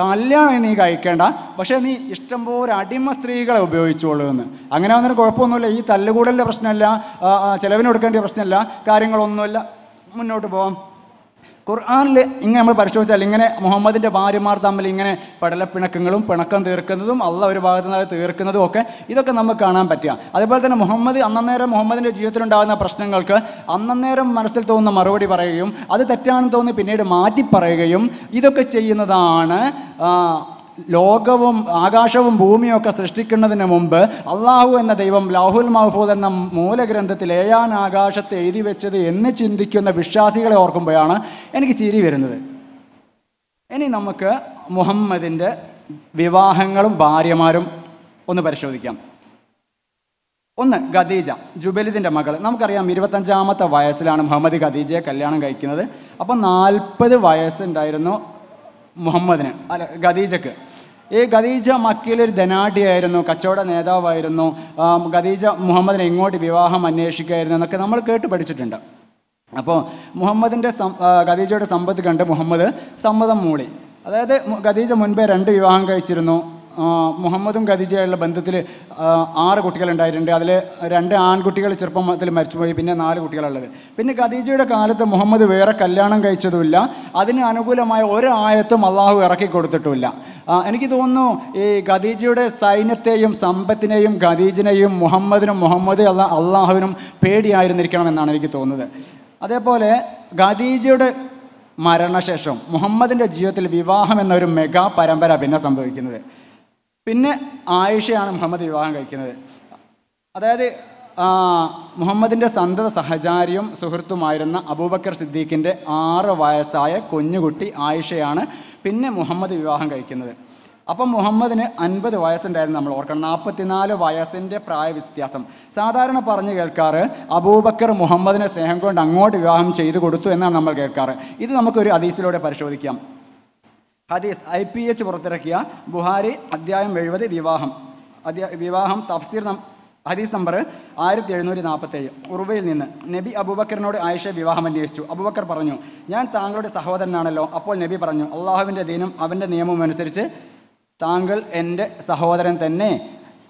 കല്യാണം നീ കഴിക്കേണ്ട, പക്ഷേ നീ ഇഷ്ടംപോലെ അടിമ സ്ത്രീകളെ ഉപയോഗിച്ചോളൂ എന്ന്. അങ്ങനെ വന്നൊരു കുഴപ്പമൊന്നുമില്ല, ഈ തല്ലുകൂടലിൻ്റെ പ്രശ്നമല്ല, ചിലവിന് കൊടുക്കേണ്ട പ്രശ്നമല്ല, കാര്യങ്ങളൊന്നുമില്ല, മുന്നോട്ട് പോകാം. ഖുർആനിൽ ഇങ്ങനെ നമ്മൾ പരിശോധിച്ചാൽ ഇങ്ങനെ മുഹമ്മദിൻ്റെ ഭാര്യമാർ തമ്മിൽ ഇങ്ങനെ പടലപ്പിണക്കങ്ങളും പിണക്കം തീർക്കുന്നതും അള്ള ഒരു ഭാഗത്തു നിന്ന് തീർക്കുന്നതും ഒക്കെ ഇതൊക്കെ നമുക്ക് കാണാൻ പറ്റുക. അതേപോലെ തന്നെ മുഹമ്മദ് അന്നേരം മുഹമ്മദിൻ്റെ ജീവിതത്തിലുണ്ടാകുന്ന പ്രശ്നങ്ങൾക്ക് അന്നേരം മനസ്സിൽ തോന്നുന്ന മറുപടി പറയുകയും അത് തെറ്റാണെന്ന് തോന്നി പിന്നീട് മാറ്റി പറയുകയും ഇതൊക്കെ ചെയ്യുന്നതാണ് ലോകവും ആകാശവും ഭൂമിയും ഒക്കെ സൃഷ്ടിക്കുന്നതിന് മുമ്പ് അള്ളാഹു എന്ന ദൈവം ലൗഹുൽ മഹ്ഫൂദ് എന്ന മൂലഗ്രന്ഥത്തിൽ ഏഴാൻ ആകാശത്ത് എഴുതി വെച്ചത് എന്ന് ചിന്തിക്കുന്ന വിശ്വാസികളെ ഓർക്കുമ്പോഴാണ് എനിക്ക് ചിരി വരുന്നത്. ഇനി നമുക്ക് മുഹമ്മദിൻ്റെ വിവാഹങ്ങളും ഭാര്യമാരും ഒന്ന് പരിശോധിക്കാം. ഒന്ന് ഖദീജ ജുബൈലിദിന്റെ മകൾ നമുക്കറിയാം ഇരുപത്തഞ്ചാമത്തെ വയസ്സിലാണ് മുഹമ്മദ് ഖദീജയെ കല്യാണം കഴിക്കുന്നത്. അപ്പോൾ നാൽപ്പത് വയസ്സുണ്ടായിരുന്നു മുഹമ്മദിന് അല്ല ഖദീജക്ക്. ഈ ഖദീജ മക്കയിലൊരു ധനാഢ്യായിരുന്നു, കച്ചവട നേതാവായിരുന്നു. ഖദീജ മുഹമ്മദിനെ ഇങ്ങോട്ട് വിവാഹം അന്വേഷിക്കുകയായിരുന്നു എന്നൊക്കെ നമ്മൾ കേട്ട് പഠിച്ചിട്ടുണ്ട്. അപ്പോൾ മുഹമ്മദിൻ്റെ ഖദീജയുടെ സമ്പത്ത് കണ്ട് മുഹമ്മദ് സമ്മതം മൂളി. അതായത് ഖദീജ മുൻപേ രണ്ട് വിവാഹം കഴിച്ചിരുന്നു. മുഹമ്മദും ഖദീജയായുള്ള ബന്ധത്തിൽ ആറ് കുട്ടികളുണ്ടായിട്ടുണ്ട്. അതിൽ രണ്ട് ആൺകുട്ടികൾ ചെറുപ്പത്തിൽ മരിച്ചുപോയി, പിന്നെ നാല് കുട്ടികളുള്ളത്. പിന്നെ ഖദീജയുടെ കാലത്ത് മുഹമ്മദ് വേറെ കല്യാണം കഴിച്ചതുമില്ല, അതിന് അനുകൂലമായ ഒരു ആയത്തും അള്ളാഹു ഇറക്കി കൊടുത്തിട്ടുമില്ല. എനിക്ക് തോന്നുന്നു ഈ ഖദീജയുടെ സൈന്യത്തെയും സമ്പത്തിനെയും ഖദീജിനെയും മുഹമ്മദിനും മുഹമ്മദ് അല്ല അള്ളാഹുവിനും പേടിയായിരുന്നിരിക്കണമെന്നാണ് എനിക്ക് തോന്നുന്നത്. അതേപോലെ ഖദീജയുടെ മരണശേഷം മുഹമ്മദിൻ്റെ ജീവിതത്തിൽ വിവാഹം എന്നൊരു മെഗാ പരമ്പര പിന്നെ സംഭവിക്കുന്നത്. പിന്നെ ആയിഷയാണ് മുഹമ്മദ് വിവാഹം കഴിക്കുന്നത്. അതായത് മുഹമ്മദിൻ്റെ സന്തത സഹചാരിയും സുഹൃത്തുമായിരുന്ന അബൂബക്കർ സിദ്ദീഖിൻ്റെ ആറ് വയസ്സായ കുഞ്ഞുകുട്ടി ആയിഷയാണ് പിന്നെ മുഹമ്മദ് വിവാഹം കഴിക്കുന്നത്. അപ്പം മുഹമ്മദിന് അൻപത് വയസ്സുണ്ടായിരുന്നു. നമ്മൾ ഓർക്കണം, നാൽപ്പത്തിനാല് വയസ്സിൻ്റെ പ്രായ വ്യത്യാസം. സാധാരണ പറഞ്ഞു കേൾക്കാറ് അബൂബക്കർ മുഹമ്മദിനെ സ്നേഹം കൊണ്ട് അങ്ങോട്ട് വിവാഹം ചെയ്തു കൊടുത്തു എന്നാണ് നമ്മൾ കേൾക്കാറ്. ഇത് നമുക്കൊരു ഹദീസിലൂടെ പരിശോധിക്കാം. ഹദീസ് ഐ പി എച്ച് പുറത്തിറക്കിയ ബുഹാരി അധ്യായം എഴുപത് വിവാഹം അധ്യാ വിവാഹം തഫ്സീർ ഹദീസ് നമ്പർ ആയിരത്തി എഴുന്നൂറ്റി നാൽപ്പത്തേഴ്. ഉർവയിൽ നിന്ന് നബി അബൂബക്കറിനോട് ആയിഷ വിവാഹം അന്വേഷിച്ചു. അബൂബക്കർ പറഞ്ഞു, ഞാൻ താങ്കളുടെ സഹോദരനാണല്ലോ. അപ്പോൾ നബി പറഞ്ഞു, അള്ളാഹുവിൻ്റെ ദീനും അവൻ്റെ നിയമവും അനുസരിച്ച് താങ്കൾ എൻ്റെ സഹോദരൻ തന്നെ,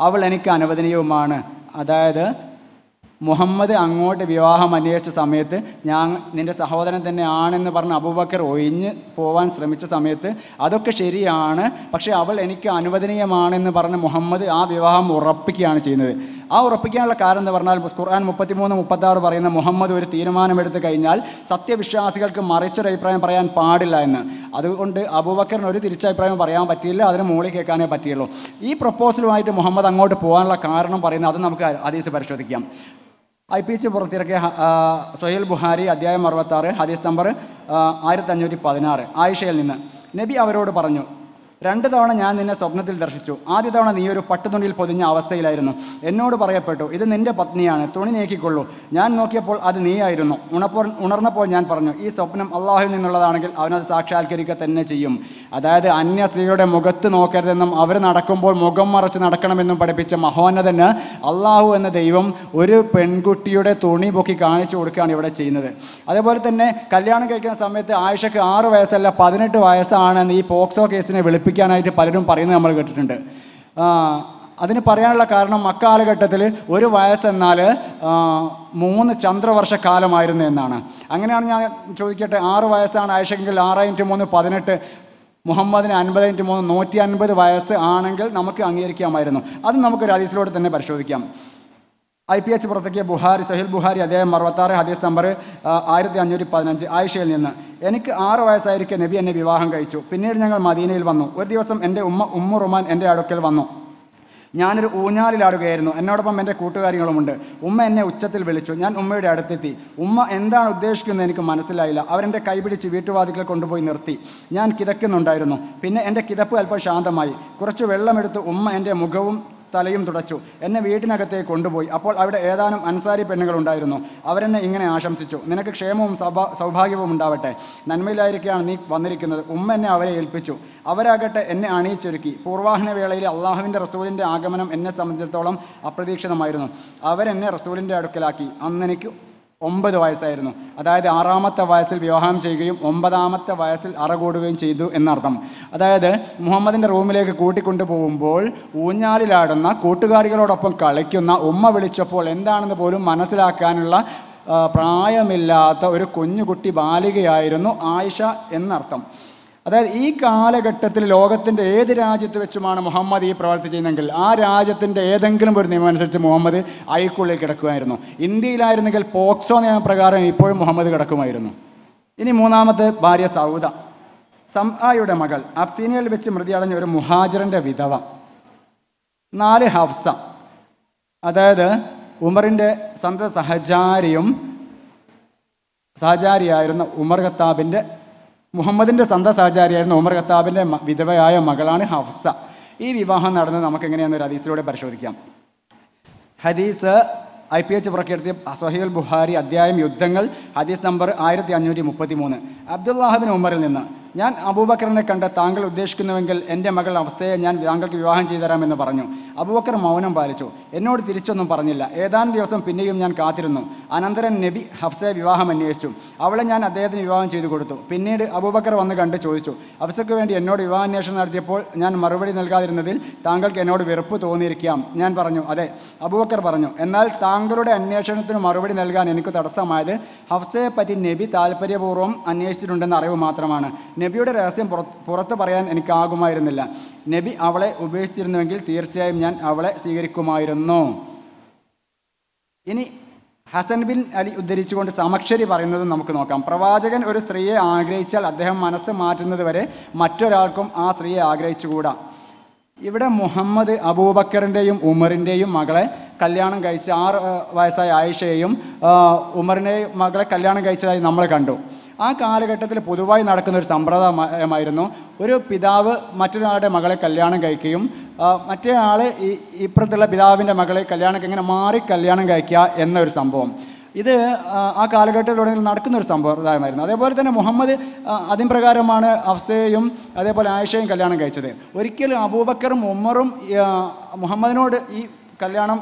അവൾ എനിക്ക് അനുവദനീയവുമാണ്. അതായത് മുഹമ്മദ് അങ്ങോട്ട് വിവാഹം അന്വേഷിച്ച സമയത്ത് ഞാൻ നിൻ്റെ സഹോദരൻ തന്നെയാണെന്ന് പറഞ്ഞ് അബൂബക്കർ ഒഴിഞ്ഞ് പോവാൻ ശ്രമിച്ച സമയത്ത് അതൊക്കെ ശരിയാണ്, പക്ഷേ അവൾ എനിക്ക് അനുവദനീയമാണെന്ന് പറഞ്ഞ് മുഹമ്മദ് ആ വിവാഹം ഉറപ്പിക്കുകയാണ് ചെയ്യുന്നത്. ആ ഉറപ്പിക്കാനുള്ള കാരണം എന്ന് പറഞ്ഞാൽ ഖുർആൻ മുപ്പത്തിമൂന്ന് മുപ്പത്താറ് പറയുന്ന മുഹമ്മദ് ഒരു തീരുമാനമെടുത്ത് കഴിഞ്ഞാൽ സത്യവിശ്വാസികൾക്ക് മറിച്ചൊരഭിപ്രായം പറയാൻ പാടില്ല എന്ന്. അതുകൊണ്ട് അബൂബക്കറിന് ഒരു തിരിച്ചഭിപ്രായം പറയാൻ പറ്റിയില്ല, അതിന് മൂളി കേൾക്കാനേ പറ്റിയുള്ളൂ. ഈ പ്രൊപ്പോസലുമായിട്ട് മുഹമ്മദ് അങ്ങോട്ട് പോകാനുള്ള കാരണം പറയുന്നത് അത് നമുക്ക് ഹദീസ് പരിശോധിക്കാം. ഐ പി എച്ച് പുറത്തിറക്കിയ സൊഹീൽ ബുഹാരി അധ്യായം അറുപത്താറ് ഹദീസ് നമ്പർ ആയിരത്തി അഞ്ഞൂറ്റി പതിനാറ്. ആയിഷയിൽ നിന്ന് നബി അവരോട് പറഞ്ഞു, രണ്ട് തവണ ഞാൻ നിന്നെ സ്വപ്നത്തിൽ ദർശിച്ചു. ആദ്യ തവണ നീ ഒരു പട്ടുതുണിയിൽ പൊതിഞ്ഞ അവസ്ഥയിലായിരുന്നു. എന്നോട് പറയപ്പെട്ടു, ഇത് നിൻ്റെ പത്നിയാണ്, തുണി നീക്കിക്കൊള്ളൂ. ഞാൻ നോക്കിയപ്പോൾ അത് നീയായിരുന്നു. ഉണപ്പോൾ ഉണർന്നപ്പോൾ ഞാൻ പറഞ്ഞു, ഈ സ്വപ്നം അള്ളാഹുവിൽ നിന്നുള്ളതാണെങ്കിൽ അവനത് സാക്ഷാത്കരിക്കുക തന്നെ ചെയ്യും. അതായത് അന്യ സ്ത്രീയുടെ മുഖത്ത് നോക്കരുതെന്നും അവർ നടക്കുമ്പോൾ മുഖം മറച്ച് നടക്കണമെന്നും പഠിപ്പിച്ച മഹോന്നതന് അള്ളാഹു എന്ന ദൈവം ഒരു പെൺകുട്ടിയുടെ തുണി പൊക്കി കാണിച്ചു കൊടുക്കുകയാണ് ഇവിടെ ചെയ്യുന്നത്. അതേപോലെ തന്നെ കല്യാണം കഴിക്കുന്ന സമയത്ത് ആയിഷക്ക് ആറ് വയസ്സല്ല പതിനെട്ട് വയസ്സാണെന്ന് ഈ പോക്സോ കേസിനെ വിളിപ്പിച്ചു ായിട്ട് പലരും പറയുന്നത് നമ്മൾ കേട്ടിട്ടുണ്ട്. അതിന് പറയാനുള്ള കാരണം അക്കാലഘട്ടത്തിൽ ഒരു വയസ്സെന്നാൽ മൂന്ന് ചന്ദ്രവർഷക്കാലമായിരുന്നു എന്നാണ്. അങ്ങനെയാണ് ഞാൻ ചോദിക്കട്ടെ, ആറ് വയസ്സാണ് ആയിഷെങ്കിൽ ആറ് ഇൻറ്റു മൂന്ന് പതിനെട്ട്, മുഹമ്മദിന് അൻപത് ഇൻറ്റു മൂന്ന് നൂറ്റി അൻപത് വയസ്സ് ആണെങ്കിൽ നമുക്ക് അംഗീകരിക്കാമായിരുന്നു. അത് നമുക്കൊരു ഹദീസിലൂടെ തന്നെ പരിശോധിക്കാം. ഐ പി എച്ച് പുറത്തേക്ക് ബുഹാരി സഹിൽ ബുഹാരി അദ്ദേഹം അറുപത്താറ് ഹദീസ് നമ്പർ ആയിരത്തി അഞ്ഞൂറ്റി പതിനഞ്ച്. ആയിഷയിൽ നിന്ന് എനിക്ക് ആറ് വയസ്സായിരിക്കെ നബി എന്നെ വിവാഹം കഴിച്ചു. പിന്നീട് ഞങ്ങൾ മദീനയിൽ വന്നു. ഒരു ദിവസം എൻ്റെ ഉമ്മ ഉമ്മു റുമാൻ എൻ്റെ അടുക്കൽ വന്നു. ഞാനൊരു ഊഞ്ഞാലിലാടുകയായിരുന്നു. എന്നോടൊപ്പം എൻ്റെ കൂട്ടുകാരികളുമുണ്ട്. ഉമ്മ എന്നെ ഉച്ചത്തിൽ വിളിച്ചു. ഞാൻ ഉമ്മയുടെ അടുത്തെത്തി. ഉമ്മ എന്താണ് ഉദ്ദേശിക്കുന്നത് എനിക്ക് മനസ്സിലായില്ല. അവരെൻ്റെ കൈപിടിച്ച് വീട്ടുവാതിക്കൽ കൊണ്ടുപോയി നിർത്തി. ഞാൻ കിതയ്ക്കുന്നുണ്ടായിരുന്നു. പിന്നെ എൻ്റെ കിതപ്പ് അല്പം ശാന്തമായി. കുറച്ച് വെള്ളമെടുത്ത് ഉമ്മ എൻ്റെ മുഖവും തലയും തുടച്ചു. എന്നെ വീട്ടിനകത്തേക്ക് കൊണ്ടുപോയി. അപ്പോൾ അവിടെ ഏതാനും അൻസാരി പെണ്ണുകളുണ്ടായിരുന്നു. അവരെന്നെ ഇങ്ങനെ ആശംസിച്ചു, നിനക്ക് ക്ഷേമവും സഭാ സൗഭാഗ്യവും ഉണ്ടാവട്ടെ, നന്മയിലായിരിക്കുകയാണ് നീ വന്നിരിക്കുന്നത്. ഉമ്മ എന്നെ അവരെ ഏൽപ്പിച്ചു. അവരാകട്ടെ എന്നെ അണിയിച്ചൊരുക്കി. പൂർവാഹന വേളയിലെ അള്ളാഹുവിൻ്റെ റസൂലിൻ്റെ ആഗമനം എന്നെ സംബന്ധിച്ചിടത്തോളം അപ്രതീക്ഷിതമായിരുന്നു. അവരെന്നെ റസൂലിൻ്റെ അടുക്കലാക്കി. അന്നെനിക്ക് ഒമ്പത് വയസ്സായിരുന്നു. അതായത് ആറാമത്തെ വയസ്സിൽ വിവാഹം ചെയ്യുകയും ഒമ്പതാമത്തെ വയസ്സിൽ അറകൂടുകയും ചെയ്തു എന്നർത്ഥം. അതായത് മുഹമ്മദിൻ്റെ റൂമിലേക്ക് കൂട്ടിക്കൊണ്ടുപോകുമ്പോൾ ഊഞ്ഞാലിലാടുന്ന കൂട്ടുകാരികളോടൊപ്പം കളിക്കുന്ന ഉമ്മ വിളിച്ചപ്പോൾ എന്താണെന്ന് പോലും മനസ്സിലാക്കാനുള്ള പ്രായമില്ലാത്ത ഒരു കുഞ്ഞുകുട്ടി ബാലികയായിരുന്നു ആയിഷ എന്നർത്ഥം. അതായത് ഈ കാലഘട്ടത്തിൽ ലോകത്തിൻ്റെ ഏത് രാജ്യത്ത് വെച്ചുമാണ് മുഹമ്മദ് ഈ പ്രവർത്തി ചെയ്യുന്നതെങ്കിൽ ആ രാജ്യത്തിൻ്റെ ഏതെങ്കിലും ഒരു നിയമം അനുസരിച്ച് മുഹമ്മദ് അഴിക്കുള്ളിൽ കിടക്കുമായിരുന്നു. ഇന്ത്യയിലായിരുന്നെങ്കിൽ പോക്സോ നിയമപ്രകാരം ഇപ്പോഴും മുഹമ്മദ് കിടക്കുമായിരുന്നു. ഇനി മൂന്നാമത്തെ ഭാര്യ സൗദ, സംആയുടെ മകൾ, അബ്സീനിയയിൽ വെച്ച് മൃതിയടഞ്ഞ ഒരു മുഹാജിറിൻ്റെ വിധവ. നാല് ഹഫ്സ, അതായത് ഉമറിൻ്റെ സന്തത സഹചാരിയും സഹചാരിയായിരുന്ന ഉമർ ഖത്താബിൻ്റെ മുഹമ്മദിൻ്റെ സന്ത സഹചാരിയായിരുന്ന ഉമർ ഖത്താബിൻ്റെ വിധവയായ മകളാണ് ഹഫ്സ. ഈ വിവാഹം നടന്ന് നമുക്ക് എങ്ങനെയാണെന്ന് ഒരു ഹദീസിലൂടെ പരിശോധിക്കാം. Hadith I P H Prakirti, Sahih Buhari, Adhyayam Yudhangal, Hadith number fifteen thirty-three. Abdullah bin Umar Lina. ഞാൻ അബൂബക്കറിനെ കണ്ട താങ്കൾ ഉദ്ദേശിക്കുന്നുവെങ്കിൽ എൻ്റെ മകൾ അവസയെ ഞാൻ താങ്കൾക്ക് വിവാഹം ചെയ്തുതരാമെന്ന് പറഞ്ഞു. അബൂബക്കർ മൗനം പാലിച്ചു. എന്നോട് തിരിച്ചൊന്നും പറഞ്ഞില്ല. ഏതാനും ദിവസം പിന്നെയും ഞാൻ കാത്തിരുന്നു. അനന്തരം നബി ഹഫ്സയെ വിവാഹം അന്വേഷിച്ചു. അവളെ ഞാൻ അദ്ദേഹത്തിന് വിവാഹം ചെയ്തു കൊടുത്തു. പിന്നീട് അബൂബക്കർ വന്ന് കണ്ട് ചോദിച്ചു. ഹഫ്സയ്ക്ക് വേണ്ടി എന്നോട് വിവാഹാന്വേഷണം നടത്തിയപ്പോൾ ഞാൻ മറുപടി നൽകാതിരുന്നതിൽ താങ്കൾക്ക് എന്നോട് വെറുപ്പ് തോന്നിയിരിക്കാം. ഞാൻ പറഞ്ഞു, അതെ. അബൂബക്കർ പറഞ്ഞു, എന്നാൽ താങ്കളുടെ അന്വേഷണത്തിന് മറുപടി നൽകാൻ എനിക്ക് തടസ്സമായത് ഹഫ്സയെ പറ്റി നബി താൽപര്യപൂർവ്വം അന്വേഷിച്ചിട്ടുണ്ടെന്ന അറിവ് മാത്രമാണ്. നബിയുടെ രഹസ്യം പുറത്ത് പറയാൻ എനിക്കാകുമായിരുന്നില്ല. നബി അവളെ ഉപേക്ഷിച്ചിരുന്നുവെങ്കിൽ തീർച്ചയായും ഞാൻ അവളെ സ്വീകരിക്കുമായിരുന്നു. ഇനി ഹസൻ ബിൻ അലി ഉദ്ധരിച്ചുകൊണ്ട് സമക്ഷരി പറയുന്നത് നമുക്ക് നോക്കാം. പ്രവാചകൻ ഒരു സ്ത്രീയെ ആഗ്രഹിച്ചാൽ അദ്ദേഹം മനസ്സ് മാറ്റുന്നത് വരെ മറ്റൊരാൾക്കും ആ സ്ത്രീയെ ആഗ്രഹിച്ചുകൂടാ. ഇവിടെ മുഹമ്മദ് അബൂബക്കറിൻ്റെയും ഉമറിൻ്റെയും മകളെ കല്യാണം കഴിച്ച് ആറ് വയസ്സായ ആയിഷയെയും ഉമറിൻ്റെയും മകളെ കല്യാണം കഴിച്ചതായി നമ്മൾ കണ്ടു. ആ കാലഘട്ടത്തിൽ പൊതുവായി നടക്കുന്ന ഒരു സമ്പ്രദായമായിരുന്നു, ഒരു പിതാവ് മറ്റൊരാളുടെ മകളെ കല്യാണം കഴിക്കുകയും മറ്റേ ആൾ ഈ ഇപ്പുറത്തുള്ള പിതാവിൻ്റെ മകളെ കല്യാണം ഇങ്ങനെ മാറി കല്യാണം കഴിക്കുക എന്നൊരു സംഭവം. ഇത് ആ കാലഘട്ടത്തിലൂടെ നടക്കുന്നൊരു സമ്പ്രദായമായിരുന്നു. അതേപോലെ തന്നെ മുഹമ്മദ് അതിൻ പ്രകാരമാണ് ഹഫ്സയെയും അതേപോലെ ആയിഷയും കല്യാണം കഴിച്ചത്. ഒരിക്കലും അബൂബക്കറും ഉമ്മറും മുഹമ്മദിനോട് ഈ കല്യാണം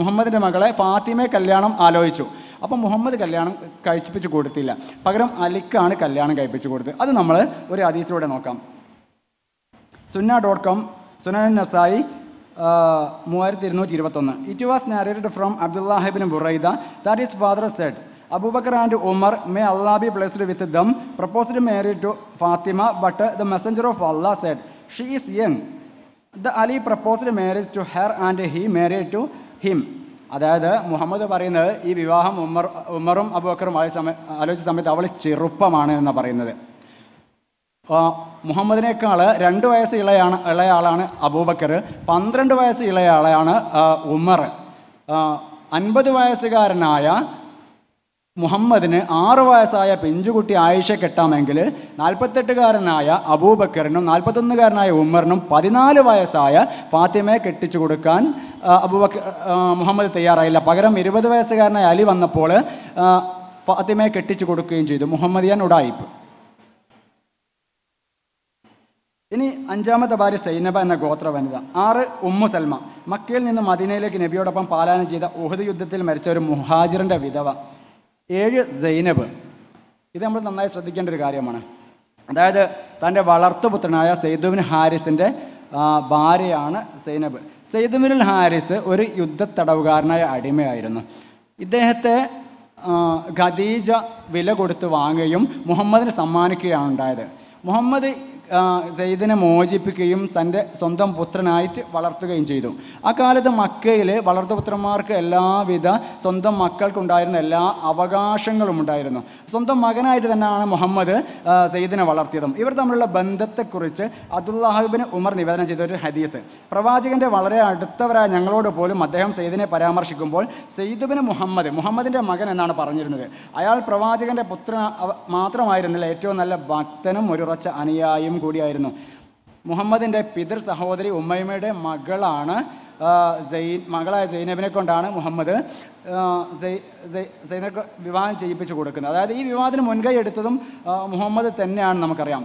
മുഹമ്മദിൻ്റെ മകളെ ഫാത്തിമയെ കല്യാണം ആലോചിച്ചു. അപ്പം മുഹമ്മദ് കല്യാണം കഴിപ്പിച്ച് കൊടുത്തില്ല, പകരം അലിക്കാണ് കല്യാണം കഴിപ്പിച്ച് കൊടുത്തത്. അത് നമ്മൾ ഒരു ഹദീസിലൂടെ നോക്കാം. സുന്ന ഡോട്ട് കോം സുനൻ നസായി മൂവായിരത്തി ഇരുന്നൂറ്റി ഇരുപത്തൊന്ന്. It was narrated from Abdullah ibn Buraida that is father said, Abubakar and Umar, may Allah be blessed with them, proposed marriage to Fatima, but the messenger of Allah said, she is young. The Ali proposed marriage to her and he married to him. അതായത് മുഹമ്മദ് പറയുന്നത് ഈ വിവാഹം ഉമ്മർ ഉമ്മറും അബൂബക്കറും ആലോചിച്ച സമയത്ത് അവൾ ചെറുപ്പമാണ് എന്ന് പറയുന്നത്. മുഹമ്മദിനേക്കാൾ രണ്ട് വയസ്സ് ഇളയാണ് ഇളയാളാണ് അബൂബക്കർ, പന്ത്രണ്ട് വയസ്സ് ഇളയാളാണ് ഉമർ. അൻപത് വയസ്സുകാരനായ മുഹമ്മദിന് ആറ് വയസ്സായ പെഞ്ചുകുട്ടി ആയിഷ കെട്ടാമെങ്കിൽ നാൽപ്പത്തെട്ടുകാരനായ അബൂബക്കറിനും നാൽപ്പത്തൊന്നുകാരനായ ഉമ്മറിനും പതിനാല് വയസ്സായ ഫാത്തിമയെ കെട്ടിച്ചു കൊടുക്കാൻ അബൂബക്കർ മുഹമ്മദ് തയ്യാറായില്ല. പകരം ഇരുപത് വയസ്സുകാരനായ അലി വന്നപ്പോൾ ഫാത്തിമയെ കെട്ടിച്ചു കൊടുക്കുകയും ചെയ്തു. മുഹമ്മദിയാൻ ഉടായിപ്പ്. ഇനി അഞ്ചാമത്തെ ഭാര്യ സൈനബ എന്ന ഗോത്ര വനിത. ആറ് ഉമ്മു സൽമ, മക്കയിൽ നിന്ന് മദീനയിലേക്ക് നബിയോടൊപ്പം പാലായനം ചെയ്ത ഉഹദ് യുദ്ധത്തിൽ മരിച്ച ഒരു മുഹാജിറിൻ്റെ വിധവ. ഏഴ് സൈനബ്, ഇത് നമ്മൾ നന്നായി ശ്രദ്ധിക്കേണ്ട ഒരു കാര്യമാണ്. അതായത് തൻ്റെ വളർത്തുപുത്രനായ സെയ്ദുബിൻ ഹാരിസിൻ്റെ ഭാര്യയാണ് സൈനബ്. സെയ്ദുബിൻ ഹാരിസ് ഒരു യുദ്ധത്തടവുകാരനായ അടിമയായിരുന്നു. ഇദ്ദേഹത്തെ ഖദീജ വില കൊടുത്ത് വാങ്ങുകയും മുഹമ്മദിന് സമ്മാനിക്കുകയാണ് ഉണ്ടായത്. മുഹമ്മദ് സെയ്ദിനെ മോചിപ്പിക്കുകയും തൻ്റെ സ്വന്തം പുത്രനായിട്ട് വളർത്തുകയും ചെയ്തു. ആ കാലത്ത് മക്കയിൽ വളർത്തുപുത്രന്മാർക്ക് എല്ലാവിധ സ്വന്തം മക്കൾക്കുണ്ടായിരുന്ന എല്ലാ അവകാശങ്ങളും ഉണ്ടായിരുന്നു. സ്വന്തം മകനായിട്ട് തന്നെയാണ് മുഹമ്മദ് സെയ്ദിനെ വളർത്തിയതും. ഇവർ തമ്മിലുള്ള ബന്ധത്തെക്കുറിച്ച് അബ്ദുല്ലാഹിബ്ന് ഉമർ നിവേദനം ചെയ്ത ഒരു ഹദീസ്. പ്രവാചകൻ്റെ വളരെ അടുത്തവരായ ഞങ്ങളോട് പോലും അദ്ദേഹം സെയ്ദിനെ പരാമർശിക്കുമ്പോൾ സെയ്ദുബിന് മുഹമ്മദ്, മുഹമ്മദിൻ്റെ മകൻ എന്നാണ് പറഞ്ഞിരുന്നത്. അയാൾ പ്രവാചകൻ്റെ പുത്രൻ മാത്രമായിരുന്നില്ല, ഏറ്റവും നല്ല ഭക്തനും ഒരു ഉറച്ച അനുയായും കൂടിയായിരുന്നു. മുഹമ്മദിൻ്റെ പിതൃ സഹോദരി ഉമ്മയുടെ മകളാണ് സൈൻ മകളായ സൈനബിനെ കൊണ്ടാണ് മുഹമ്മദ് സൈനെ വിവാഹം ചെയ്യിപ്പിച്ചു കൊടുക്കുന്നത്. അതായത് ഈ വിവാഹത്തിന് മുൻകൈ എടുത്തതും മുഹമ്മദ് തന്നെയാണ് നമുക്കറിയാം.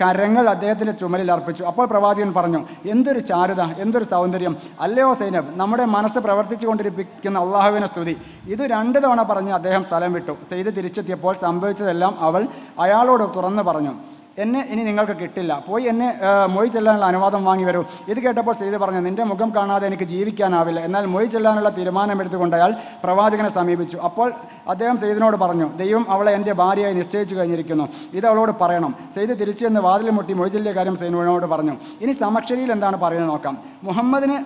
കരങ്ങൾ അദ്ദേഹത്തിൻ്റെ ചുമലിൽ അർപ്പിച്ചു. അപ്പോൾ പ്രവാചകൻ പറഞ്ഞു, എന്തൊരു ചാരുത, എന്തൊരു സൗന്ദര്യം. അല്ലയോ സൈനബ്, നമ്മുടെ മനസ്സ് പ്രവർത്തിച്ചു കൊണ്ടിരിപ്പിക്കുന്ന അള്ളാഹുവിനെ സ്തുതി. ഇത് രണ്ടു തവണ പറഞ്ഞ് അദ്ദേഹം സ്ഥലം വിട്ടു. സെയ്ദ് തിരിച്ചെത്തിയപ്പോൾ സംഭവിച്ചതെല്ലാം അവൾ അയാളോട് തുറന്നു പറഞ്ഞു. എന്നെ ഇനി നിങ്ങൾക്ക് കിട്ടില്ല, പോയി എന്നെ മൊഴി ചെല്ലാനുള്ള അനുവാദം വാങ്ങി വരൂ. ഇത് കേട്ടപ്പോൾ സെയ്ദ് പറഞ്ഞു, നിൻ്റെ മുഖം കാണാതെ എനിക്ക് ജീവിക്കാനാവില്ല. എന്നാൽ മൊഴി ചെല്ലാനുള്ള തീരുമാനമെടുത്തുകൊണ്ട് അയാൾ പ്രവാചകനെ സമീപിച്ചു. അപ്പോൾ അദ്ദേഹം സെയ്ദിനോട് പറഞ്ഞു, ദൈവം അവളെ എൻ്റെ ഭാര്യയായി നിശ്ചയിച്ചു കഴിഞ്ഞിരിക്കുന്നു, ഇത് അവളോട് പറയണം. സെയ്ദ് തിരിച്ചു ചെന്ന് വാതിൽ മുട്ടി മൊഴി ചെല്ലിയ കാര്യം സെയ്ദിനോട് പറഞ്ഞു. ഇനി സമക്ഷരിയിൽ എന്താണ് പറയുന്നത് നോക്കാം. മുഹമ്മദിന്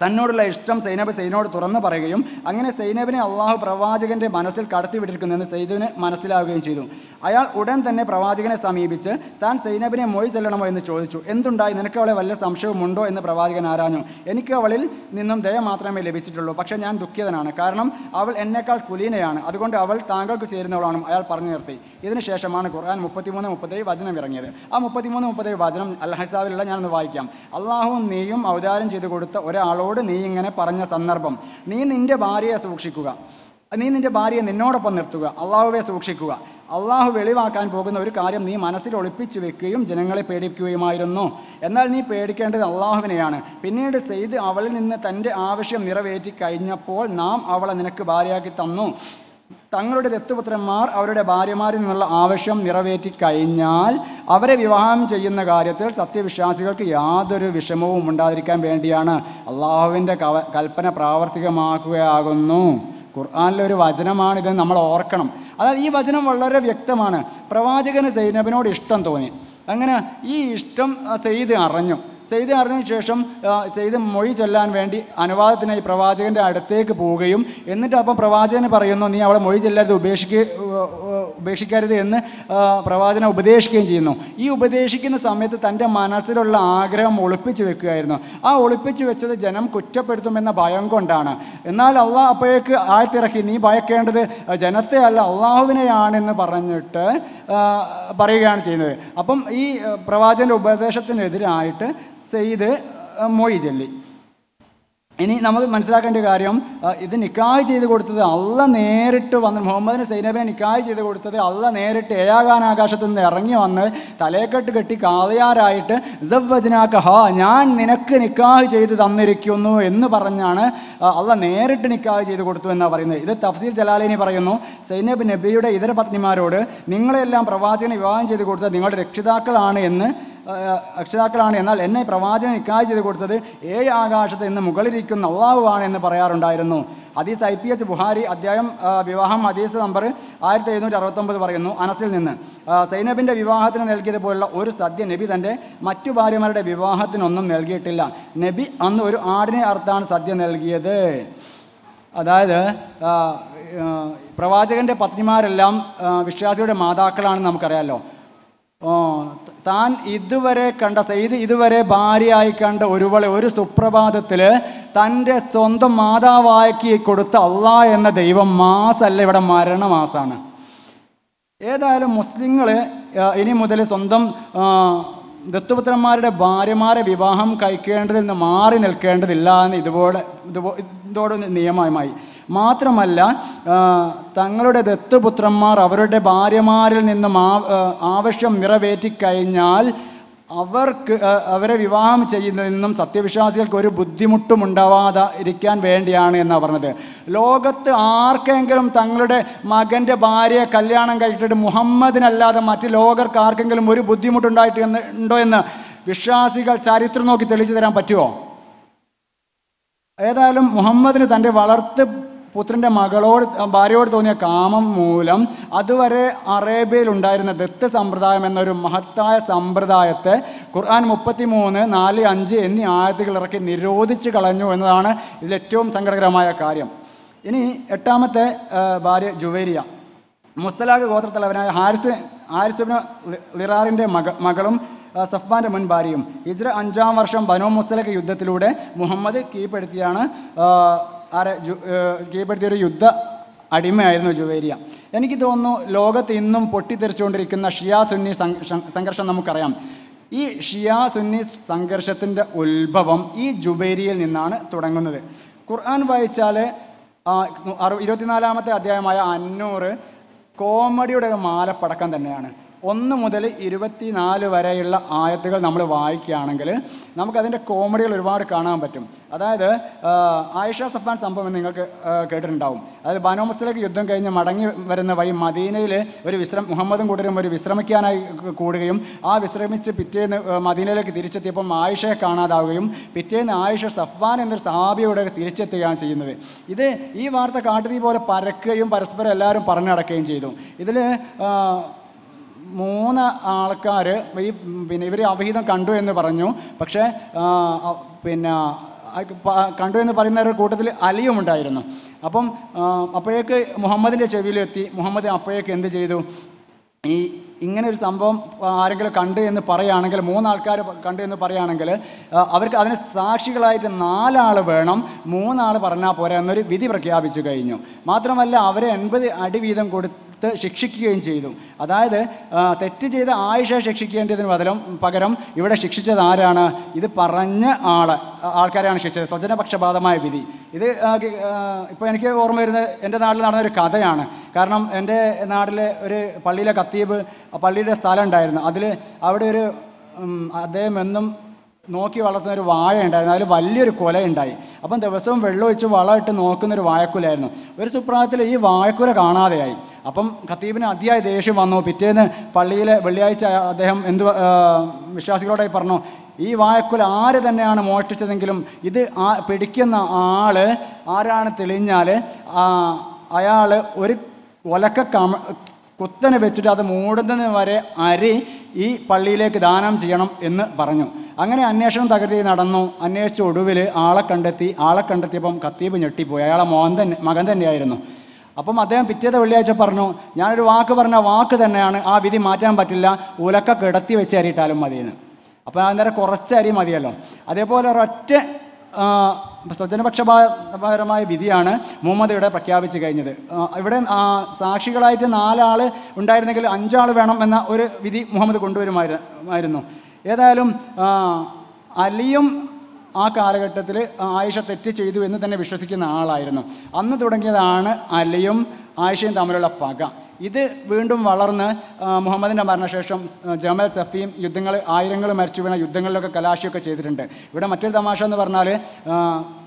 തന്നോടുള്ള ഇഷ്ടം സൈനബ് സൈനോട് തുറന്നു പറയുകയും അങ്ങനെ സൈനബിനെ അള്ളാഹു പ്രവാചകന്റെ മനസ്സിൽ കടത്തിവിട്ടിരിക്കുന്നെന്ന് സൈദുവിന് മനസ്സിലാവുകയും ചെയ്തു. അയാൾ ഉടൻ തന്നെ പ്രവാചകനെ സമീപിച്ച് താൻ സൈനബിനെ മൊഴി ചെല്ലണമോ എന്ന് ചോദിച്ചു. എന്തുണ്ടായി, നിനക്ക് അവളെ വല്ല സംശയമുണ്ടോ എന്ന് പ്രവാചകൻ ആരാഞ്ഞു. എനിക്ക് അവളിൽ നിന്നും ദയ മാത്രമേ ലഭിച്ചിട്ടുള്ളൂ, പക്ഷേ ഞാൻ ദുഃഖിതനാണ്, കാരണം അവൾ എന്നേക്കാൾ കുലീനയാണ്, അതുകൊണ്ട് അവൾ താങ്കൾക്ക് ചേരുന്നവളാണ് അയാൾ പറഞ്ഞു നിർത്തി. ഇതിനുശേഷമാണ് ഖുർആൻ മുപ്പത്തിമൂന്ന് മുപ്പത്തേഴ് വചനം ഇറങ്ങിയത്. ആ മുപ്പത്തിമൂന്ന് മുപ്പത്തേഴ് വചനം അൽ ഹസാബിലുള്ള ഞാനൊന്ന് വായിക്കാം. അള്ളാഹു നീയും അവതാരം ചെയ്തു കൊടുത്ത ഒരാളോ നീ ഇങ്ങനെ പറഞ്ഞ സന്ദർഭം, നീ നിന്റെ ഭാര്യയെ സൂക്ഷിക്കുക, നീ നിന്റെ ഭാര്യയെ നിന്നോടൊപ്പം നിർത്തുക, അള്ളാഹുവെ സൂക്ഷിക്കുക, അള്ളാഹു വെളിവാക്കാൻ പോകുന്ന ഒരു കാര്യം നീ മനസ്സിൽ ഒളിപ്പിച്ചു വെക്കുകയും ജനങ്ങളെ പേടിപ്പിക്കുകയുമായിരുന്നു. എന്നാൽ നീ പേടിക്കേണ്ടത് അള്ളാഹുവിനെയാണ്. പിന്നീട് സെയ്ദ് അവളിൽ നിന്ന് തൻ്റെ ആവശ്യം നിറവേറ്റി കഴിഞ്ഞപ്പോൾ നാം അവളെ നിനക്ക് ഭാര്യയാക്കി തന്നു. തങ്ങളുടെ ദത്തുപുത്രന്മാർ അവരുടെ ഭാര്യമാരിൽ നിന്നുള്ള ആവശ്യം നിറവേറ്റി കഴിഞ്ഞാൽ അവരെ വിവാഹം ചെയ്യുന്ന കാര്യത്തിൽ സത്യവിശ്വാസികൾക്ക് യാതൊരു വിഷമവും ഉണ്ടാതിരിക്കാൻ വേണ്ടിയാണ് അള്ളാഹുവിൻ്റെ കൽപ്പന പ്രാവർത്തികമാക്കുകയാകുന്നു. ഖുർആനിലൊരു വചനമാണിത്, നമ്മൾ ഓർക്കണം. അതായത് ഈ വചനം വളരെ വ്യക്തമാണ്. പ്രവാചകന് സൈനബിനോട് ഇഷ്ടം തോന്നി, അങ്ങനെ ഈ ഇഷ്ടം സെയ്ദ് അറിഞ്ഞു. സെയ്ദ് അറിഞ്ഞതിന് ശേഷം സെയ്ദ് മൊഴി ചൊല്ലാൻ വേണ്ടി അനുവാദത്തിനായി പ്രവാചകൻ്റെ അടുത്തേക്ക് പോവുകയും എന്നിട്ട് അപ്പം പ്രവാചകന് പറയുന്നു, നീ അവളെ മൊഴി ചൊല്ലരുത്, ഉപേക്ഷിക്കുക ഉപേക്ഷിക്കരുത് എന്ന് പ്രവാചകനെ ഉപദേശിക്കുകയും ചെയ്യുന്നു. ഈ ഉപദേശിക്കുന്ന സമയത്ത് തൻ്റെ മനസ്സിലുള്ള ആഗ്രഹം ഒളിപ്പിച്ചു വെക്കുകയായിരുന്നു. ആ ഒളിപ്പിച്ചു വെച്ചത് ജനം കുറ്റപ്പെടുത്തുമെന്ന ഭയം കൊണ്ടാണ്. എന്നാൽ അള്ളാഹ് അപ്പോഴേക്ക് ആഴ്ത്തിറക്കി, നീ ഭയക്കേണ്ടത് ജനത്തെ അല്ല അള്ളാഹുവിനെയാണെന്ന് പറഞ്ഞിട്ട് പറയുകയാണ് ചെയ്യുന്നത്. അപ്പം ഈ പ്രവാചകൻ്റെ ഉപദേശത്തിനെതിരായിട്ട് സെയ്ദ് മൊഴി ചൊല്ലി. ഇനി നമ്മൾ മനസ്സിലാക്കേണ്ട കാര്യം, ഇത് നിക്കാഹ് ചെയ്ത് കൊടുത്തത് അള്ളാഹ് നേരിട്ട് വന്ന്, മുഹമ്മദിന് സൈനബിനെ നിക്കാഹ് ചെയ്ത് കൊടുത്തത് അള്ളാഹ് നേരിട്ട് ഏഴാകാൻ ആകാശത്തു നിന്ന് ഇറങ്ങി വന്ന് തലയെക്കെട്ട് കെട്ടി കാതയാറായിട്ട് സവ്വജ്നാകഹ, ഞാൻ നിനക്ക് നിക്കാഹ് ചെയ്ത് തന്നിരിക്കുന്നു എന്ന് പറഞ്ഞാണ് അള്ളാഹ് നേരിട്ട് നിക്കാഹ് ചെയ്ത് കൊടുത്തു എന്നാണ് പറയുന്നത്. ഇത് തഫ്സീർ ജലാലിനി പറയുന്നു, സൈനബ് നബിയുടെ ഇതര പത്നിമാരോട് നിങ്ങളെല്ലാം പ്രവാചകനെ വിവാഹം ചെയ്ത് കൊടുത്തത് നിങ്ങളുടെ രക്ഷിതാക്കളാണ് എന്ന് രക്ഷിതാക്കളാണ് എന്നാൽ എന്നെ പ്രവാചകൻ നിക്കാഹ് ചെയ്ത് കൊടുത്തത് ഏഴ് ആകാശത്ത് നിന്ന് മുകളിലിരിക്കുന്ന അള്ളാഹുവാണ് എന്ന് പറയാറുണ്ടായിരുന്നു. ഹദീസ് ഐ പി എച്ച് ബുഹാരി അധ്യായം വിവാഹം ഹദീസ് നമ്പർ ആയിരത്തി എഴുന്നൂറ്റി അറുപത്തൊമ്പത് പറയുന്നു, അനസിൽ നിന്ന് സൈനബിൻ്റെ വിവാഹത്തിന് നൽകിയതുപോലുള്ള ഒരു സദ്യ നബി തൻ്റെ മറ്റു ഭാര്യമാരുടെ വിവാഹത്തിനൊന്നും നൽകിയിട്ടില്ല. നബി അന്ന് ഒരു ആടിനെ അറുത്താണ് സദ്യ നൽകിയത്. അതായത് പ്രവാചകൻ്റെ പത്നിമാരെല്ലാം വിശ്വാസിയുടെ മാതാക്കളാണെന്ന് നമുക്കറിയാമല്ലോ. താൻ ഇതുവരെ കണ്ട സെയ്ദ് ഇതുവരെ ഭാര്യയായി കണ്ട ഒരുവളെ ഒരു സുപ്രഭാതത്തിൽ തൻ്റെ സ്വന്തം മാതാവാക്കി കൊടുത്ത അള്ളാഹ് എന്ന ദൈവം മാസല്ല, ഇവിടെ മരണമാസമാണ്. ഏതായാലും മുസ്ലിങ്ങൾ ഇനി മുതൽ സ്വന്തം ദത്തുപുത്രന്മാരുടെ ഭാര്യമാരെ വിവാഹം കഴിക്കേണ്ടതിൽ നിന്ന് മാറി നിൽക്കേണ്ടതില്ല എന്ന് ഇതുപോലെ ഇതോടെ നിയമമായി. മാത്രമല്ല, തങ്ങളുടെ ദത്തുപുത്രന്മാർ അവരുടെ ഭാര്യമാരിൽ നിന്നും ആവശ്യം നിറവേറ്റിക്കഴിഞ്ഞാൽ അവർക്ക് അവരെ വിവാഹം ചെയ്യുന്നതിൽ നിന്നും സത്യവിശ്വാസികൾക്ക് ഒരു ബുദ്ധിമുട്ടും ഉണ്ടാവാതിരിക്കാൻ വേണ്ടിയാണ് എന്നാണ് പറഞ്ഞത്. ലോകത്ത് ആർക്കെങ്കിലും തങ്ങളുടെ മകൻ്റെ ഭാര്യയെ കല്യാണം കഴിച്ചിട്ട് മുഹമ്മദിനല്ലാതെ മറ്റ് ലോകർക്ക് ആർക്കെങ്കിലും ഒരു ബുദ്ധിമുട്ടുണ്ടായിട്ട് എന്ന് ഉണ്ടോ എന്ന് വിശ്വാസികൾ ചരിത്രം നോക്കി തെളിച്ചു തരാൻ പറ്റുമോ? ഏതായാലും മുഹമ്മദിന് തൻ്റെ വളർത്ത് പുത്രൻ്റെ മകളോട് ഭാര്യയോട് തോന്നിയ കാമം മൂലം അതുവരെ അറേബ്യയിലുണ്ടായിരുന്ന ദത്ത് സമ്പ്രദായം എന്നൊരു മഹത്തായ സമ്പ്രദായത്തെ ഖുർആൻ മുപ്പത്തി മൂന്ന് നാല് അഞ്ച് എന്നീ ആയത്തുകൾ ഇറക്കി നിരോധിച്ച് കളഞ്ഞു എന്നതാണ് ഇതിലേറ്റവും സങ്കടകരമായ കാര്യം. ഇനി എട്ടാമത്തെ ഭാര്യ ജുവേരിയ, മുസ്തലാഖ് ഗോത്രത്തലവനായ ഹാരിസ് ഹാരിസുബ്നു ലിറാറിൻ്റെ മക മകളും സഫ്വാൻ്റെ മുൻ ഭാര്യയും. ഹിജ്റ അഞ്ചാം വർഷം ബനൂ മുസ്തലഖ് യുദ്ധത്തിലൂടെ മുഹമ്മദ് കീഴ്പ്പെടുത്തിയാണ് ആരെ ജു കീഴ്പ്പെടുത്തിയൊരു യുദ്ധ അടിമയായിരുന്നു ജുവേരിയ. എനിക്ക് തോന്നുന്നു ലോകത്ത് ഇന്നും പൊട്ടിത്തെറിച്ചുകൊണ്ടിരിക്കുന്ന ഷിയാ സുന്നി സംഘർഷം നമുക്കറിയാം. ഈ ഷിയാ സുന്നി സംഘർഷത്തിൻ്റെ ഉത്ഭവം ഈ ജുവേരിയയിൽ നിന്നാണ് തുടങ്ങുന്നത്. ഖുർആൻ വായിച്ചാൽ ഇരുപത്തിനാലാമത്തെ അധ്യായമായ അന്നൂർ കോമഡിയുടെ ഒരു മാലപ്പടക്കം തന്നെയാണ്. ഒന്ന് മുതൽ ഇരുപത്തിനാല് വരെയുള്ള ആയത്തുകൾ നമ്മൾ വായിക്കുകയാണെങ്കിൽ നമുക്കതിൻ്റെ കോമഡികൾ ഒരുപാട് കാണാൻ പറ്റും. അതായത് ആയിഷ സഫ്വാൻ സംഭവം നിങ്ങൾക്ക് കേട്ടിട്ടുണ്ടാവും. അതായത് ബനൂ മുസ്തലഖ് യുദ്ധം കഴിഞ്ഞ് മടങ്ങി വരുന്ന വഴി മദീനയിൽ ഒരു വിശ്രമം മുഹമ്മദും കൂട്ടരും ഒരു വിശ്രമിക്കാനായി കൂടുകയും ആ വിശ്രമിച്ച് പിറ്റേന്ന് മദീനയിലേക്ക് തിരിച്ചെത്തിയപ്പം ആയിഷയെ കാണാതാവുകയും പിറ്റേന്ന് ആയിഷ സഫ്വാൻ എന്നൊരു സഹാബിയോടെ തിരിച്ചെത്തുകയാണ് ചെയ്യുന്നത്. ഇത് ഈ വാർത്ത കാട്ടുതീ പോലെ പരക്കുകയും പരസ്പരം എല്ലാവരും പറഞ്ഞു നടക്കുകയും ചെയ്തു. ഇതിൽ മൂന്ന് ആൾക്കാർ ഈ പിന്നെ ഇവർ അവിഹിതം കണ്ടു എന്ന് പറഞ്ഞു. പക്ഷേ പിന്നെ I can't in the Parinara Kota Alium Dirano. Upon Apeke, Mohammed in the Chevilati, Mohammed Apek in the Jedu. Ingenious Sambam, Arangal country in the Parianangal, Moon Alcar country in the Parianangal, Avaka Sakshikalite and Nala Alavernum, Moon Alaparana Poranari, Vidibrakia Vichugaino. Matramala Avare and by the Adividam go to Shikshiki in Jedu. Ada, Tetija, Aisha Shikshiki and Vadaram, Pagaram, you were a Shikshita Ariana, either Parana Alcaran Shikshas, Sajana Pakshabada Mai Vidi. Either Penke or Ender Kadayana, Karnam, and Nadle Palila Katib. A Palida Stalan Diana, Adele, Avade Mendum, Noki Valatar Vaya and another Valir Kola and die. Upon the Western Vello, Chavala to Nokan Vayakulano. Where Suprately Vayakuragana they. Upon Katibina, Adia, the Eshivano Pitena, Palila, Veliacha, the Hem, Mishasirota Parno. E Vayakula are than a mortis and Kilum, either Pedicana Ale, Arana Telinale, Ayala, Uri Walaka. Kuttane vechita the modern Vare Ari E Palilek Danam Sianum in the Parano. Angana Annation Tagati Nadano, Annes Choduvile, Ala Kandati, Ala Kandatibum Katib in your Tipo, Alamon, Magandan Yarno. Upon Madame Pitta the village of Parno, Yanadu Waka Varna Waka than Avidi Matam Batilla, Ulaka Kadati Vichari Talamadina. Upon their Korachari Madiello. Adepola Sajanapakshaba Vidiana, Momada Pakavich again. Evident Sakshikite and Ala, Undianagal, Anjal Vanamana, or Vidi Mohammed Kundur Mirano. Yadalum Alium Akaragatele, Aisha Tetichidu, and then Vishwakin Ala Irano. Anna Tudangalana, Alium, Aisha and Amrala Paga. Either Windum Valarna, Mohammed Nabarnasham, Jamal Safim, Udingal, Irangal Merchivana, Udingal Kalashika Chedrinde. With a Matilda Masha and the Varnale,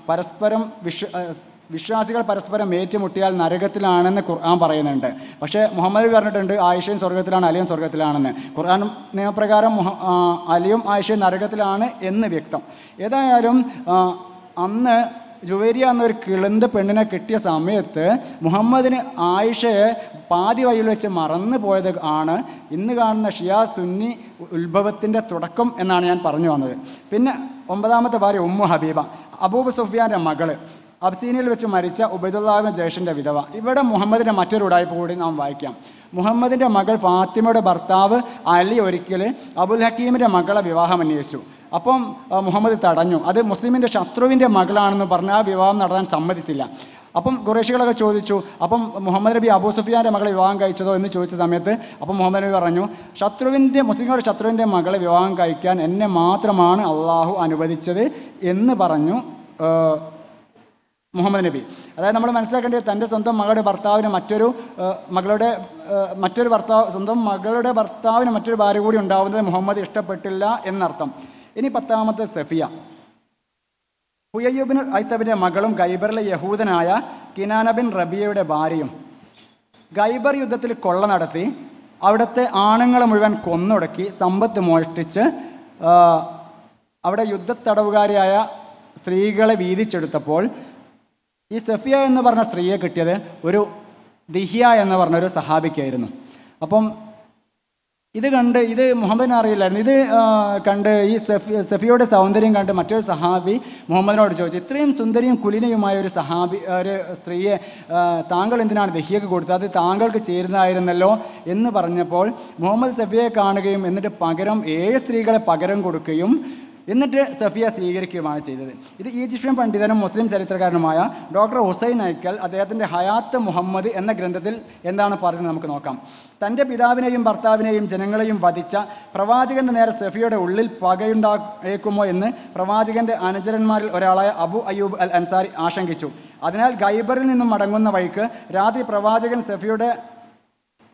Parasparam, Vishasical Parasparam, Mate Mutial, Naragatilan, and the Kuran Parananda. Pasha, Mohammed Varnatanda, Aisha, Sorgatilan, Alliance Sorgatilan, Kuran Neopragaram, Alium, Aisha, Naragatilana, in the victim. Either Adam Amna. Juveria and Kilanda Pendana Kitia Samet, Mohammed and Aisha, Padi Vayulacha Maran, the boy the honor, in the Garna Shia, Sunni, Ulbatinda, Trodacum, and Anian Parano. Pin Ombadama the Bari Umu Habiba, Abu Sophia and Magale, Absinil Vichu Maricha, Ubedala and Jason Davidava. Ibada Mohammed and Matur Rudai Pudding on Vaikam. Mohammed and Magal Fatima de Bartava, Ali Orikile, Abul Hakim and Magala Vivaham and Yesu. Upon Mohammed Tadano, other Muslim in the Shatru in the Magala and the Barna, Vivam, Nadan Samadilla. Upon Goreshila Chodichu, upon Mohammed Abu Sophia, the Magalanga, each other in the Church of Amete, upon Mohammed Varano, Shatru in the Muslim or Shatru in the Magala Vivanga, Ikan, and the Matraman, Allahu, and Vadiche in the Barano. Mohammed Nabi. That number of second attendants on the Magada Bartav and Maturu, Maglade Matur Bartav, on the Maglade Bartav and Matur Bariwood and Down the Mohammed Estapatilla in Nartam. Any Patamata Sefia. Who you been Itabin Magalam Gaiberla Yehudanaya, Kinana bin Rabi de Barium. Gaiber Yudatil Kolanadati, Avate Anangalam Konodaki, Sambat the Moist teacher, Avada Yudat Tadavariaya, Strigala Vidi Chedapol. This Sophia and the Varnas Ria Kitade, Uru Dihia and the Varnero Sahabi Kairno. Upon either Gande, either Mohammed Arilan, either Kande, Sophia Soundering and Matur Sahabi, Mohammed or George, Trim Sundarim Kulina Mayur Sahabi, Strie, Tangal and the Higurta, the Tangal Chirna and the Law in the Varnapol, Mohammed Sophia Karnagame in the Pagaram, A. Strigal Pagaram Gurukayum. In the Sophia Seager Kimachi. The Egyptian Pandidan Muslim Seritraganamaya, Doctor Hussein Aikel, Adathan Hayat, Muhammad, and the Grandadil, and the Anaparanakanokam. Tante Pidavina in Bartavina in General in Vadicha, Pravajik and their Sophia Ulil Pagayun Dag Ekumo in the Pravajik and the Anager and Maril Orala, Abu Ayub al Ansari Ashankichu. Adanal Gaiberin in the Madanguna Vaika, Rati Pravajik and Sophia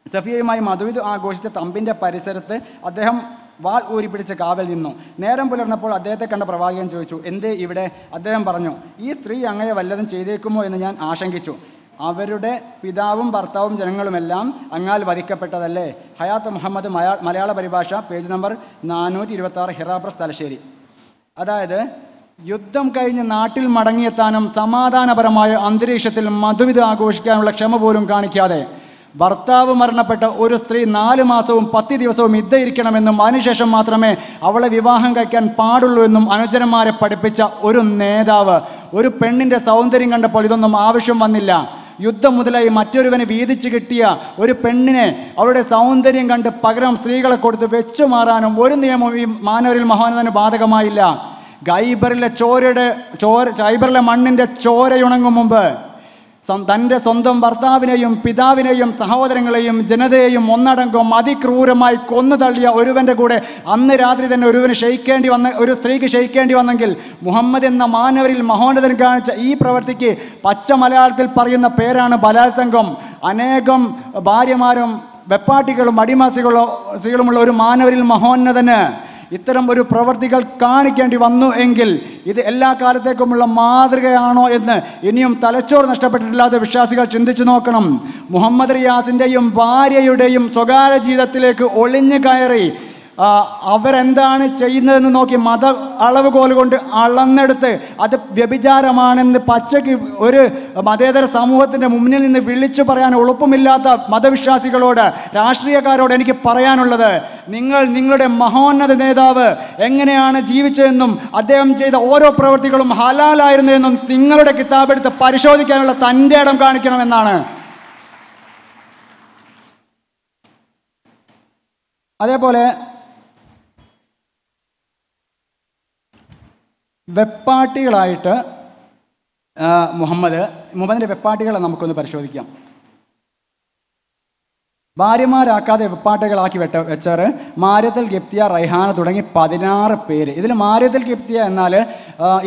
Sophia Mai Madudu Agosta Tambinda Pariserte, Adaham. While Uri Pitch a Cavalino, Neram Pulanapola, Adeta and Pravagan Jochu, in the Ivide, Adam Barano, E. three young Valedan Chedecumo in the Yan Ashankichu, Averude, Pidavum Bartaum, General Melam, Angal Varika Petale, Hayat Muhammad Malayala Baribasha, page number Nanu Tirvatar Herapras Talasheri. Ada Yudam Kain Natil Madangiatanam, Samadana Baramaya, Andri Shatil, Maduida Goshkam, Lakshama Burum Kanikiade. Barthav Marnapeta, Urustri, Nalimasum, Pati Diosum, Midirikanam, and the Manisham Matrame, Avala Vivahanga can Padulunum, Anajanamare Patapicha, Urun Nedava, Uru pendant a soundering under Polidonum Avisham Manila. Yudda Mudala, Maturivan Vidichikitia, Uri Pendine, already soundering under Pagram Srigal Kod the Vechamara, and Wurun the Manuel Mahanan and Badagamaila. Gaiberla Chore, Chor, Chaiberla Mandin, the Chore Yonangumumber. Santanda Sondam Bartavinayum, Pidavinayum, Sahadangalayum, Jenadayum, Monadango, Madi Krurama, Konadalia, Uruvenda Gude, Anne Radri than Uruvan Shake and Urustriki Shake and Yanangil, Muhammad and the Maneril, Mahonadan Ganja, E. Pravatiki, Pachamala, Parina Perana, Balasangum, Anegum, Bariamarum, Vepartical, Madima Sigulum, Maneril, Mahonadana. ഇത്തരം ഒരു പ്രവർത്തികൾ കാണിക്കേണ്ടി വന്നു എങ്കിൽ ഇത് എല്ലാ കാലത്തേക്കുമുള്ള മാതൃകയാണോ എന്ന് ഇനിയും തലച്ചോർ നഷ്ടപ്പെട്ടിട്ടില്ലാത്ത വിശ്വാസികൾ ചിന്തിച്ചു നോക്കണം. മുഹമ്മദ് റിയാസിന്റെയും ഭാര്യയുടെയും സ്വകാര്യ ജീവിതത്തിലേക്ക് ഒളിഞ്ഞു കയറി അവർ എന്താണ് ചെയ്യുന്നതെന്ന് നോക്കി മത അളവുകോൽ കൊണ്ട് അളന്നെടുത്ത് അത് വ്യഭിചാരമാണെന്ന് പച്ചയ്ക്ക് ഒരു മതേതര സമൂഹത്തിന്റെ മുന്നിൽ നിന്ന് വിളിച്ചു പറയാൻ എളുപ്പമില്ലാത്ത മതവിശ്വാസികളോട് രാഷ്ട്രീയക്കാരോട് എനിക്ക് പറയാനുള്ളത് നിങ്ങൾ നിങ്ങളുടെ മഹോന്നത നേതാവ് എങ്ങനെയാണ് ജീവിച്ചതെന്നും അദ്ദേഹം ചെയ്ത ഓരോ പ്രവൃത്തികളും ഹലാലായിരുന്നുവെന്നും നിങ്ങളുടെ കിതാബെടുത്ത് പരിശോധിക്കാനുള്ള തന്റെ ഇടം കാണിക്കണമെന്നാണ്. അതേപോലെ വെപ്പാട്ടികളായിട്ട് മുഹമ്മദ് മുഹമ്മദിന്റെ വെപ്പാട്ടികളെ നമുക്കൊന്ന് പരിശോധിക്കാം. ഭാര്യമാരാക്കാതെ വെപ്പാട്ടികളാക്കി വെട്ട വെച്ചവര് മാര്യത്തിൽ ഗിപ്തിയ റൈഹാന തുടങ്ങി പതിനാറ് പേര്. ഇതിൽ മാര്യത്തിൽ ഗിപ്തിയ എന്നാൽ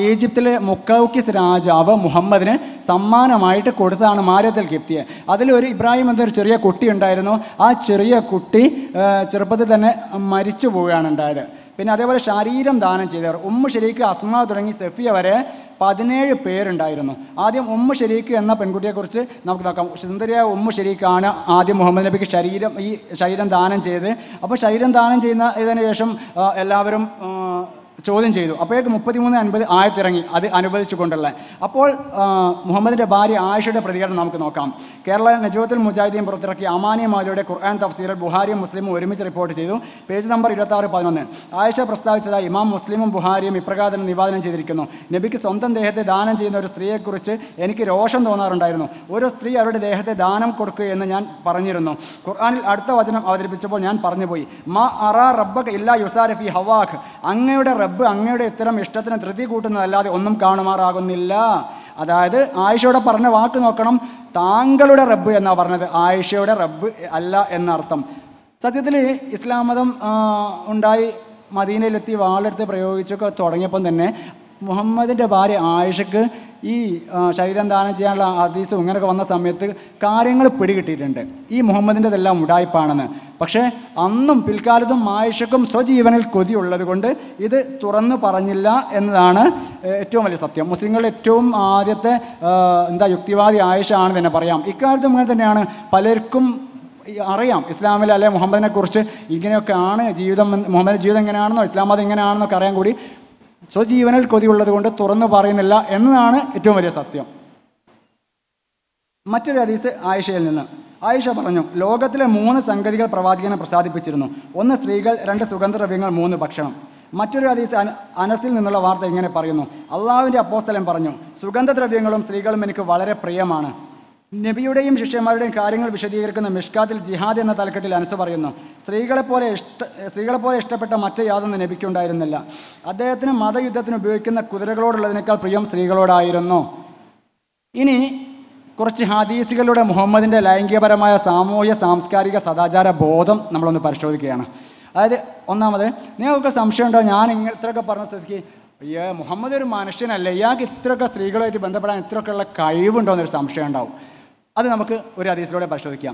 ഈജിപ്തിലെ മുക്കൗക്കിസ് രാജാവ് മുഹമ്മദിന് സമ്മാനമായിട്ട് കൊടുത്തതാണ് മാര്യത്തിൽ ഗിപ്തിയ. അതിലൊരു ഇബ്രാഹിം എന്നൊരു ചെറിയ കുട്ടി ഉണ്ടായിരുന്നു. ആ ചെറിയ കുട്ടി ചെറുപ്പത്തിൽ തന്നെ മരിച്ചു പോവുകയാണ് ഉണ്ടായത്. പിന്നെ അതേപോലെ ശരീരം ദാനം ചെയ്തവർ ഉമ്മു ശരീക്ക് അസ്മാ തുടങ്ങി സെഫിയ വരെ പതിനേഴ് പേരുണ്ടായിരുന്നു. ആദ്യം ഉമ്മു ശരീക്ക് എന്ന പെൺകുട്ടിയെക്കുറിച്ച് നമുക്ക് നോക്കാം. സുന്ദരിയായ ഉമ്മു ശരീക്കാണ് ആദ്യം മുഹമ്മദ് നബിക്ക് ശരീരം ഈ ശരീരം ദാനം ചെയ്ത് അപ്പോൾ ശരീരം ദാനം ചെയ്യുന്ന ഇതിന് ശേഷം എല്ലാവരും ചോദ്യം ചെയ്തു. അപ്പോഴേക്ക് മുപ്പത്തി മൂന്ന് അൻപത് ആയത്തിറങ്ങി അത് അനുവദിച്ചു കൊണ്ടുള്ള. അപ്പോൾ മുഹമ്മദിൻ്റെ ഭാര്യ ആയിഷയുടെ പ്രതികരണം നമുക്ക് നോക്കാം. കേരള നജവത്തുൽ മുജാഹിദീൻ പുറത്തിറക്കിയ അമാനിയ മൗലയുടെ ഖുർആൻ തഫ്സീർ ബുഹാരിയും മുസ്ലിമും ഒരുമിച്ച് റിപ്പോർട്ട് ചെയ്തു. പേജ് നമ്പർ ഇരുപത്താറ് പതിനൊന്ന്. ആയിഷ പ്രസ്താവിച്ചതായി ഇമാം മുസ്ലിമും ബുഹാരിയും ഇപ്രകാരം നിവേദനം ചെയ്തിരിക്കുന്നു. നബിക്ക് സ്വന്തം ദേഹത്തെ ദാനം ചെയ്യുന്ന ഒരു സ്ത്രീയെക്കുറിച്ച് എനിക്ക് രോഷം തോന്നാറുണ്ടായിരുന്നു. ഒരു സ്ത്രീ അവരുടെ ദേഹത്തെ ദാനം കൊടുക്കുക എന്ന് ഞാൻ പറഞ്ഞിരുന്നു. ഖുർആനിൽ അടുത്ത വചനം അവതരിപ്പിച്ചപ്പോൾ ഞാൻ പറഞ്ഞുപോയി മാ അറാ റബ്ബക ഇല്ലാ യുസാരിഫി ഹവാഖ്. അങ്ങയുടെ അങ്ങയുടെ ഇത്തരം ഇഷ്ടത്തിന് ധൃതി കൂട്ടുന്നതല്ലാതെ ഒന്നും കാണുമാറാകുന്നില്ല. അതായത് ആയിഷയോടെ പറഞ്ഞ വാക്ക് നോക്കണം. താങ്കളുടെ റബ്ബ് എന്നാ പറഞ്ഞത്, ആയിഷയുടെ റബ്ബ് അല്ല എന്നർത്ഥം. സത്യത്തിൽ ഇസ്ലാം മതം ഉണ്ടായി മദീനയിലെത്തി വാളെടുത്ത് പ്രയോഗിച്ചൊക്കെ തുടങ്ങിയപ്പം തന്നെ മുഹമ്മദിൻ്റെ ഭാര്യ ആയിഷക്ക് ഈ ശരീരം ദാനം ചെയ്യാനുള്ള ഹദീസും ഇങ്ങനെയൊക്കെ വന്ന സമയത്ത് കാര്യങ്ങൾ പിടികിട്ടിയിട്ടുണ്ട്. ഈ മുഹമ്മദിൻ്റെതെല്ലാം ഉടായ്പാണെന്ന്. പക്ഷേ അന്നും പിൽക്കാലത്തും ആയിഷക്കും സ്വജീവനിൽ കൊതിയുള്ളത് കൊണ്ട് ഇത് തുറന്നു പറഞ്ഞില്ല എന്നതാണ് ഏറ്റവും വലിയ സത്യം. മുസ്ലിങ്ങളുടെ ഏറ്റവും ആദ്യത്തെ എന്താ യുക്തിവാദി ആയിഷ ആണെന്ന് തന്നെ പറയാം. ഇക്കാലത്തും അങ്ങനെ തന്നെയാണ്. പലർക്കും അറിയാം ഇസ്ലാമിൽ അല്ലെ മുഹമ്മദിനെ കുറിച്ച് ഇങ്ങനെയൊക്കെയാണ് ജീവിതം, മുഹമ്മദിൻ്റെ ജീവിതം എങ്ങനെയാണെന്നോ ഇസ്ലാം അത് എങ്ങനെയാണെന്നൊക്കെ അറിയാൻ കൂടി സ്വജീവനിൽ കൊതിയുള്ളത് കൊണ്ട് തുറന്നു പറയുന്നില്ല എന്നതാണ് ഏറ്റവും വലിയ സത്യം. മറ്റൊരു ഹദീസ് ആയിഷയിൽ നിന്ന്. ആയിഷ പറഞ്ഞു, ലോകത്തിലെ മൂന്ന് സംഗതികൾ പ്രവാചകനെ പ്രസാദിപ്പിച്ചിരുന്നു. ഒന്ന് സ്ത്രീകൾ, രണ്ട് സുഗന്ധദ്രവ്യങ്ങൾ, മൂന്ന് ഭക്ഷണം. മറ്റൊരു ഹദീസ് അനസിൽ നിന്നുള്ള വാർത്ത ഇങ്ങനെ പറയുന്നു, അള്ളാഹുവിൻ്റെ അപ്പോസ്തലൻ പറഞ്ഞു, സുഗന്ധദ്രവ്യങ്ങളും സ്ത്രീകളും എനിക്ക് വളരെ പ്രിയമാണ്. നബിയുടെയും ശിഷ്യന്മാരുടെയും കാര്യങ്ങൾ വിശദീകരിക്കുന്ന മിഷ്കാത്തിൽ ജിഹാദ് എന്ന തലക്കെട്ടിൽ അനസ് പറയുന്നു, സ്ത്രീകളെപ്പോലെ ഇഷ്ട സ്ത്രീകളെപ്പോലെ ഇഷ്ടപ്പെട്ട മറ്റ് യാതൊന്നും നബിക്കുണ്ടായിരുന്നില്ല. അദ്ദേഹത്തിന് മതയുദ്ധത്തിന് ഉപയോഗിക്കുന്ന കുതിരകളോടുള്ളതിനേക്കാൾ പ്രിയം സ്ത്രീകളോടായിരുന്നു. ഇനി കുറച്ച് ഹദീസുകളിലൂടെ മുഹമ്മദിൻ്റെ ലൈംഗികപരമായ സാമൂഹ്യ സാംസ്കാരിക സദാചാര ബോധം നമ്മളൊന്ന് പരിശോധിക്കുകയാണ്. അതായത് ഒന്നാമത്, നിങ്ങൾക്കൊക്കെ സംശയമുണ്ടോ ഞാൻ ഇങ്ങനെ ഇത്രയൊക്കെ പറഞ്ഞ സ്ഥിതിക്ക് അയ്യ മുഹമ്മദ് ഒരു മനുഷ്യനല്ല, ഇയാൾക്ക് ഇത്രയൊക്കെ സ്ത്രീകളുമായിട്ട് ബന്ധപ്പെടാൻ ഇത്രയൊക്കെയുള്ള കഴിവുണ്ടോ എന്നൊരു സംശയം ഉണ്ടാവും. അത് നമുക്ക് ഒരു ഹദീസിലൂടെ പരിശോധിക്കാം.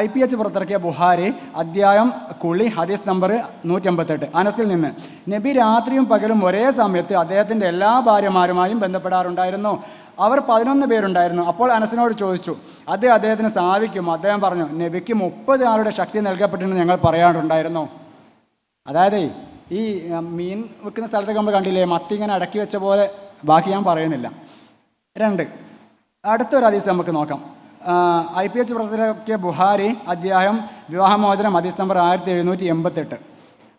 ഐ പി എച്ച് പുറത്തിറക്കിയ ബുഹാരി അധ്യായം കുളി ഹദീസ് നമ്പർ നൂറ്റമ്പത്തെട്ട്. അനസിൽ നിന്ന്, നബി രാത്രിയും പകലും ഒരേ സമയത്ത് അദ്ദേഹത്തിൻ്റെ എല്ലാ ഭാര്യമാരുമായും ബന്ധപ്പെടാറുണ്ടായിരുന്നു. അവർ പതിനൊന്ന് പേരുണ്ടായിരുന്നു. അപ്പോൾ അനസിനോട് ചോദിച്ചു, അത് അദ്ദേഹത്തിന് സാധിക്കും? അദ്ദേഹം പറഞ്ഞു, നബിക്ക് മുപ്പത് ആളുടെ ശക്തി നൽകപ്പെട്ടിരുന്നു ഞങ്ങൾ പറയാറുണ്ടായിരുന്നു. അതായത് ഈ മീൻ വിൽക്കുന്ന സ്ഥലത്തൊക്കെ നമ്മൾ കണ്ടില്ലേ, മത്തി ഇങ്ങനെ അടക്കി വെച്ച പോലെ. ബാക്കി ഞാൻ പറയുന്നില്ല. രണ്ട്, അടുത്തൊരു ഹദീസ് നമുക്ക് നോക്കാം. I P H Prathaka Buhari, Adhyayam, Vivahamodram, Hadith number ആയിരത്തി എഴുന്നൂറ്റി എൺപത്തെട്ട്.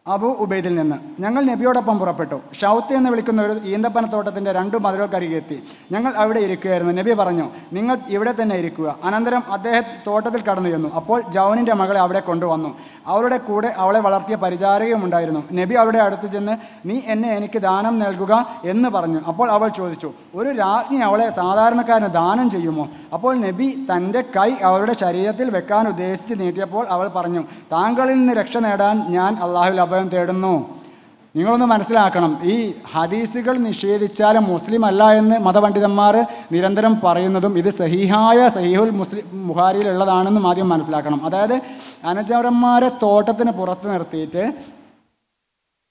Abu Ubaidil Nana. Yangal Nebiota Pampurapeto. Shouty and the Vilikunur in the Panatota and the Randu Madro Karigeti. Yangal Avade Iricur, the Nebi Barano, Ningat Ivedat and Iricua. Anandram Ade Tota del Carnano. Apol Jauni de Magal Avade Condovano. Aura Kude, Aula Valatia Parizari Mundarino. Nebi Avade Artisan, Ni and Enikidanam Nelguga, in the Barano. Apol Aval Chosichu. Uri Rani Aula Sadarnaka and Dan and Jayumo. Apol Nebi Tande Kai Aura Shariatil Vecano, the Esti Netiapol, Aval Parano. Tangal in the Rection Adan, Yan Allah. No. You know the Manasla, E. Hadisical Nishi, the Chara, Muslim, Allah, and Mother Vandamare, Nirandram Parinadum, it is a Hihaya, Sahil, Muhari, Ladan, and the Madia Manaslakanam. Ada, Anajaramare, thought of the Poratan theatre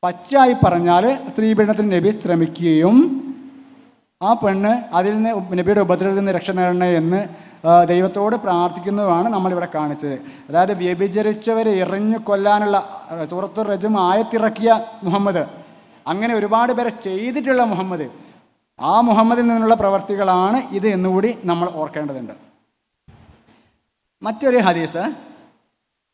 Pachai Paranare, three Benathan Nebis, Tremicium, up and Adil Nebito better than the Rectionary. They were told a practice in the one and Amalva Karnate. Rather, the Abijerichever, Irene Kolan, Sorto Regim, Ayatirakia, Muhammad. I'm going to reward a better Chayi to La Muhammad. Ah, Muhammad in the Nula Pravartikalana, either in the Woody, Namal or Candanda. Materi Hadisa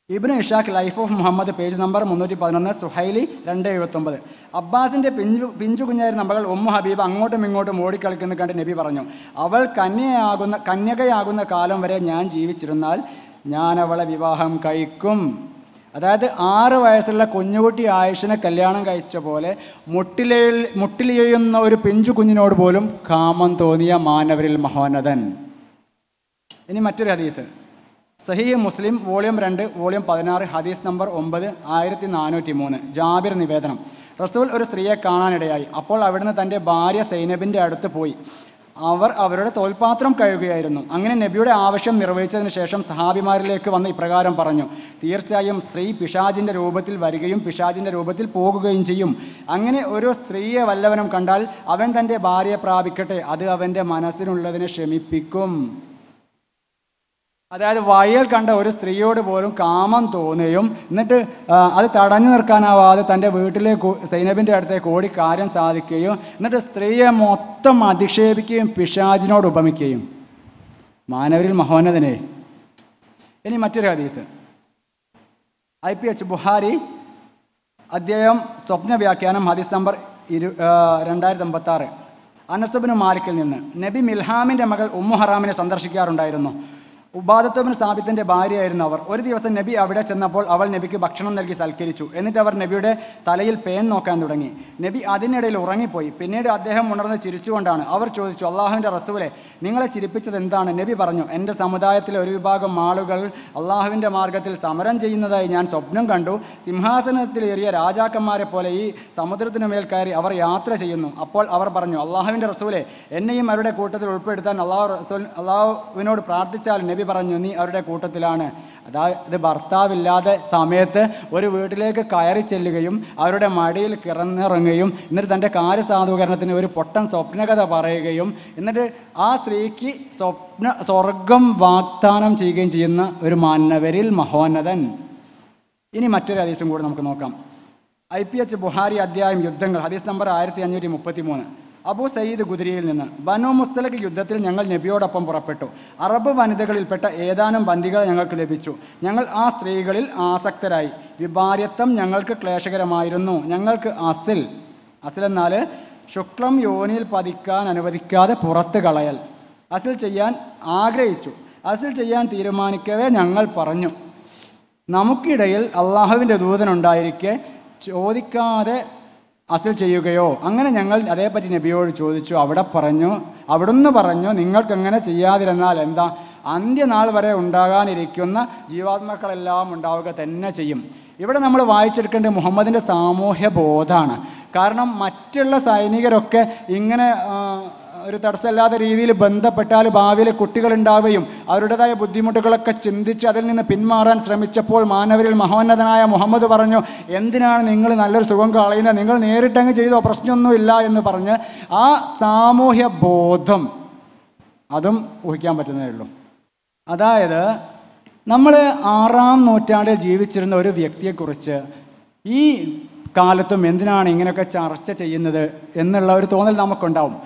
Ibn Ishaq, Life of Muhammad, page number Munoti Padana, Suhaili, Rande Yotomba. Abbas and Pinjukunya number, Omo Habib, Angota Mingota, Modical in the country, Nebi Barano. Aval Kanya Kanyagaguna Kalam, Vare Nyan, Jivichirunal, Nyan Avala Vivaham Kaikum. That the R. Vaisala Kunyuti Aishana Kalyana Gaichabole, Mutilian or Pinjukunin or Bolum, Kamantonia, Manavril Mahonadan. Any material is Sahih Muslim, volume two, volume പതിനാറ്, hadith number nine, ആയിരത്തി നാനൂറ്റി മൂന്ന്, Jabir Nivedanam. Rasul or Sriya Kana Nedai, Apol Avadana Tande Baria Sainabin Adat Poi. Our Avada Tolpatram Kayuayano. Angan Nebuda Avasham Nirvach and Shesham Sahabi Marilek on the Pragaram Parano. Tirchayam three, Pishaj in the Robatil Varigayum, Pishaj in the Robatil Pogo in Chium. Angane Urus three, Valavanam Kandal, Aventante Baria Pravikate, Ada Avente Manasir Uladana Shemi Picum. That Vile Kanda or three or Borum, Kaman Toneum, Net other Tadaner Kanava, the Tanda Vitile, Sainabin at the Kodi Karan Sadikeo, Net a Streya Motam Adishe became Pishaj or Obamicame. Manavril Mahona the Nay. Any material is I P H Buhari Adyam Sopna Vyakanam Hadis number Randar Dambatare. Anasubin Markel Nebi Milhamin and Magal Umu Haramin Sandarshikar and Irano. Ubadatum Sabit and Baria in our Uri was a Nebi Avada Chanapol, our Nebiki Bakshan and Salkirichu, and it our Nebude, Talail Pain, no Kandurangi. Nebi Adina de Loranipoi, Pineda Adeham, one of the Chirichu and Dana, our Church, Allah and Rasure, Ningla Chiripich and Dana, Nebi Barano, and the Samadatil, Uribaga, Malugal, Allah and the Margatil, Samaran Jaina, Yan Sopnum Gandu, Simhasan Tilia, Raja Kamare Polei, Samudratanamel Kari, our Yatra Jayano, Apol, our Barano, Allah and Rasure, any Marada Kota, the Rupert, and allow Vinod Pratichal, Nebi. Paranyoni or the Kota Tilana, the Bartha Villada, Samet, or a Vertilake Kairi Cheligayum, or a Madil Kerana Rangayum, in the Tanta Karis Aduganathan, very potent Sopnaga the Paragayum, in the Astriki Sopna Sorgum Vatanam Chigan China, Urmana Veril Mahonadan. Any material is in Gurnam Kanokam. I P H Buhari Adyayam Yuddhangal, Hadith number ആയിരത്തി അഞ്ഞൂറ്റി മുപ്പത്തിമൂന്ന്. Abu Sayyid Gudrielina, Bano Mustalak Yudatil, Yangal Nebioda Pampurapeto, Arabu Vanitagal Peta, Edan and Bandigal Yangal Klebichu, Yangal As Regalil, Asakterai, Vibariatam, Yangalka Clashagaramirano, Yangalka Asil, Asilanale, Shuklam Yonil Padikan and Evadika, the Porata Galayal, Asil Chayan, Agrechu, Asil Chayan Tirumanikavan, Yangal Parano, Namuki Dale, Allah having the Dudan and Dirike, Chodika. Asil Chayugayo, Angan and Yangal Arepati Nebio Chodichu, Avada Parano, Avaduna Parano, Ningal Kangana Chia, Ranalenda, Andian Alvare, Undaga, Nirikuna, Jivatma Kalala, Mundaga, Tenna Chayim. Even a number of white chicken to Muhammad in the Samo Hebodana. Karnam Matilla Sainigaroke, Ingana. Tarsala, the Revil, Banda, Patal, Bavil, Kutikal and Davayum, Arudai, Buddhimotaka, Chindichan in the Pinmar and Sramichapol, Manavril, Mahonadana, Muhammad Varano, Endina and England, Aller Sugankali, and England, Eritangi, or Prasno Illa in the Parana, Ah, Samo here Bodham Adam Ukiamatanello. Ada, Namada Aram Notanda, Jewish and Oriviakia Kurcha. E. Carlatu Mendina and Engaka Charcha in the Lauritola Namakondown.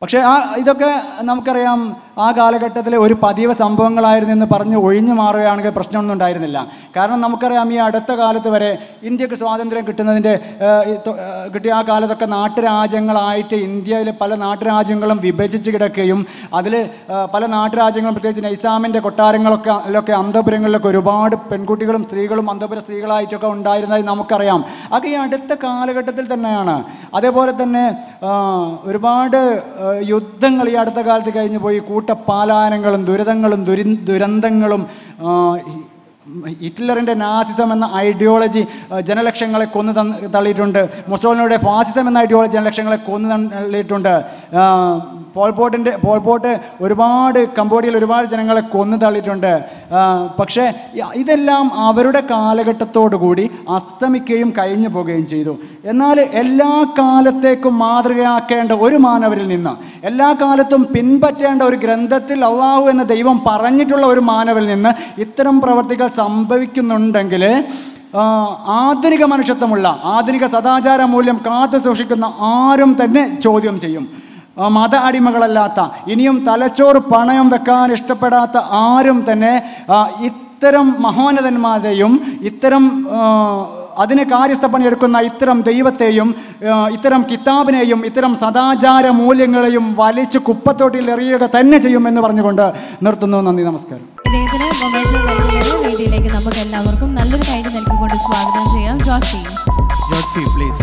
But I don't know. ആ കാലഘട്ടത്തിലെ ഒരു പതിവ് സംഭവങ്ങളായിരുന്നു എന്ന് പറഞ്ഞ് ഒഴിഞ്ഞു മാറുകയാണെങ്കിൽ പ്രശ്നമൊന്നും ഉണ്ടായിരുന്നില്ല. കാരണം നമുക്കറിയാം ഈ അടുത്ത കാലത്ത് വരെ ഇന്ത്യക്ക് സ്വാതന്ത്ര്യം കിട്ടുന്നതിൻ്റെ കിട്ടിയ ആ കാലത്തൊക്കെ നാട്ടുരാജ്യങ്ങളായിട്ട് ഇന്ത്യയിലെ പല നാട്ടുരാജ്യങ്ങളും വിഭജിച്ച് കിടക്കുകയും അതിൽ പല നാട്ടുരാജ്യങ്ങളും പ്രത്യേകിച്ച് ഇസ്ലാമിൻ്റെ കൊട്ടാരങ്ങളൊക്കെ അതിലൊക്കെ അന്തപുരങ്ങളിലൊക്കെ ഒരുപാട് പെൺകുട്ടികളും സ്ത്രീകളും അന്തപുര സ്ത്രീകളായിട്ടൊക്കെ ഉണ്ടായിരുന്നതായി നമുക്കറിയാം. അത് ഈ അടുത്ത കാലഘട്ടത്തിൽ തന്നെയാണ്. അതേപോലെ തന്നെ ഒരുപാട് യുദ്ധങ്ങൾ ഈ അടുത്ത കാലത്ത് കഴിഞ്ഞു പോയി. കൂട്ടപ്പാലായനങ്ങളും ദുരിതങ്ങളും ദുരി ദുരന്തങ്ങളും ഹിറ്റ്ലറിൻ്റെ നാസിസം എന്ന ഐഡിയോളജി ജനലക്ഷങ്ങളെ കൊന്നു തള്ളിയിട്ടുണ്ട്. മുസോളിനിയുടെ ഫാസിസം എന്ന ഐഡിയോളജി ജനലക്ഷങ്ങളെ കൊന്നു തള്ളിയിട്ടുണ്ട്. പോൾപോട്ടിൻ്റെ പോൾപോട്ട് ഒരുപാട് കംബോഡിയയിൽ ഒരുപാട് ജനങ്ങളെ കൊന്നു തള്ളിയിട്ടുണ്ട്. പക്ഷേ ഇതെല്ലാം അവരുടെ കാലഘട്ടത്തോടു കൂടി അസ്തമിക്കുകയും കഴിഞ്ഞു പോവുകയും ചെയ്തു. എന്നാൽ എല്ലാ കാലത്തേക്കും മാതൃകയാക്കേണ്ട ഒരു മാനവരിൽ നിന്ന്, എല്ലാ കാലത്തും പിൻപറ്റേണ്ട ഒരു ഗ്രന്ഥത്തിൽ അള്ളാഹു എന്ന ദൈവം പറഞ്ഞിട്ടുള്ള ഒരു മാനവരിൽ നിന്ന് ഇത്തരം പ്രവർത്തികൾ സംഭവിക്കുന്നുണ്ടെങ്കിൽ ആധുനിക മനുഷ്യത്വമുള്ള ആധുനിക സദാചാര മൂല്യം കാത്തു സൂക്ഷിക്കുന്ന ആരും തന്നെ ചോദ്യം ചെയ്യും. മത അടിമകളല്ലാത്ത, ഇനിയും തലച്ചോറ് പണയം വെക്കാൻ ഇഷ്ടപ്പെടാത്ത ആരും തന്നെ ഇത്തരം മഹോന്നതന്മാരെയും ഇത്തരം അതിന് കാര്യസ്ഥ പണിയെടുക്കുന്ന ഇത്തരം ദൈവത്തെയും ഇത്തരം കിതാബിനെയും ഇത്തരം സദാചാര മൂല്യങ്ങളെയും വലിച്ച് കുപ്പത്തോട്ടിൽ എറിയുക തന്നെ ചെയ്യുമെന്ന് പറഞ്ഞുകൊണ്ട് നിർത്തുന്നു. നന്ദി, നമസ്കാരം. വേദിയിലേക്ക് നമുക്ക് എല്ലാവർക്കും നല്ലൊരു കൈ നൽകിക്കൊണ്ട് സ്വാഗതം ചെയ്യാം. ജോഷി ജോഷി പ്ലീസ്.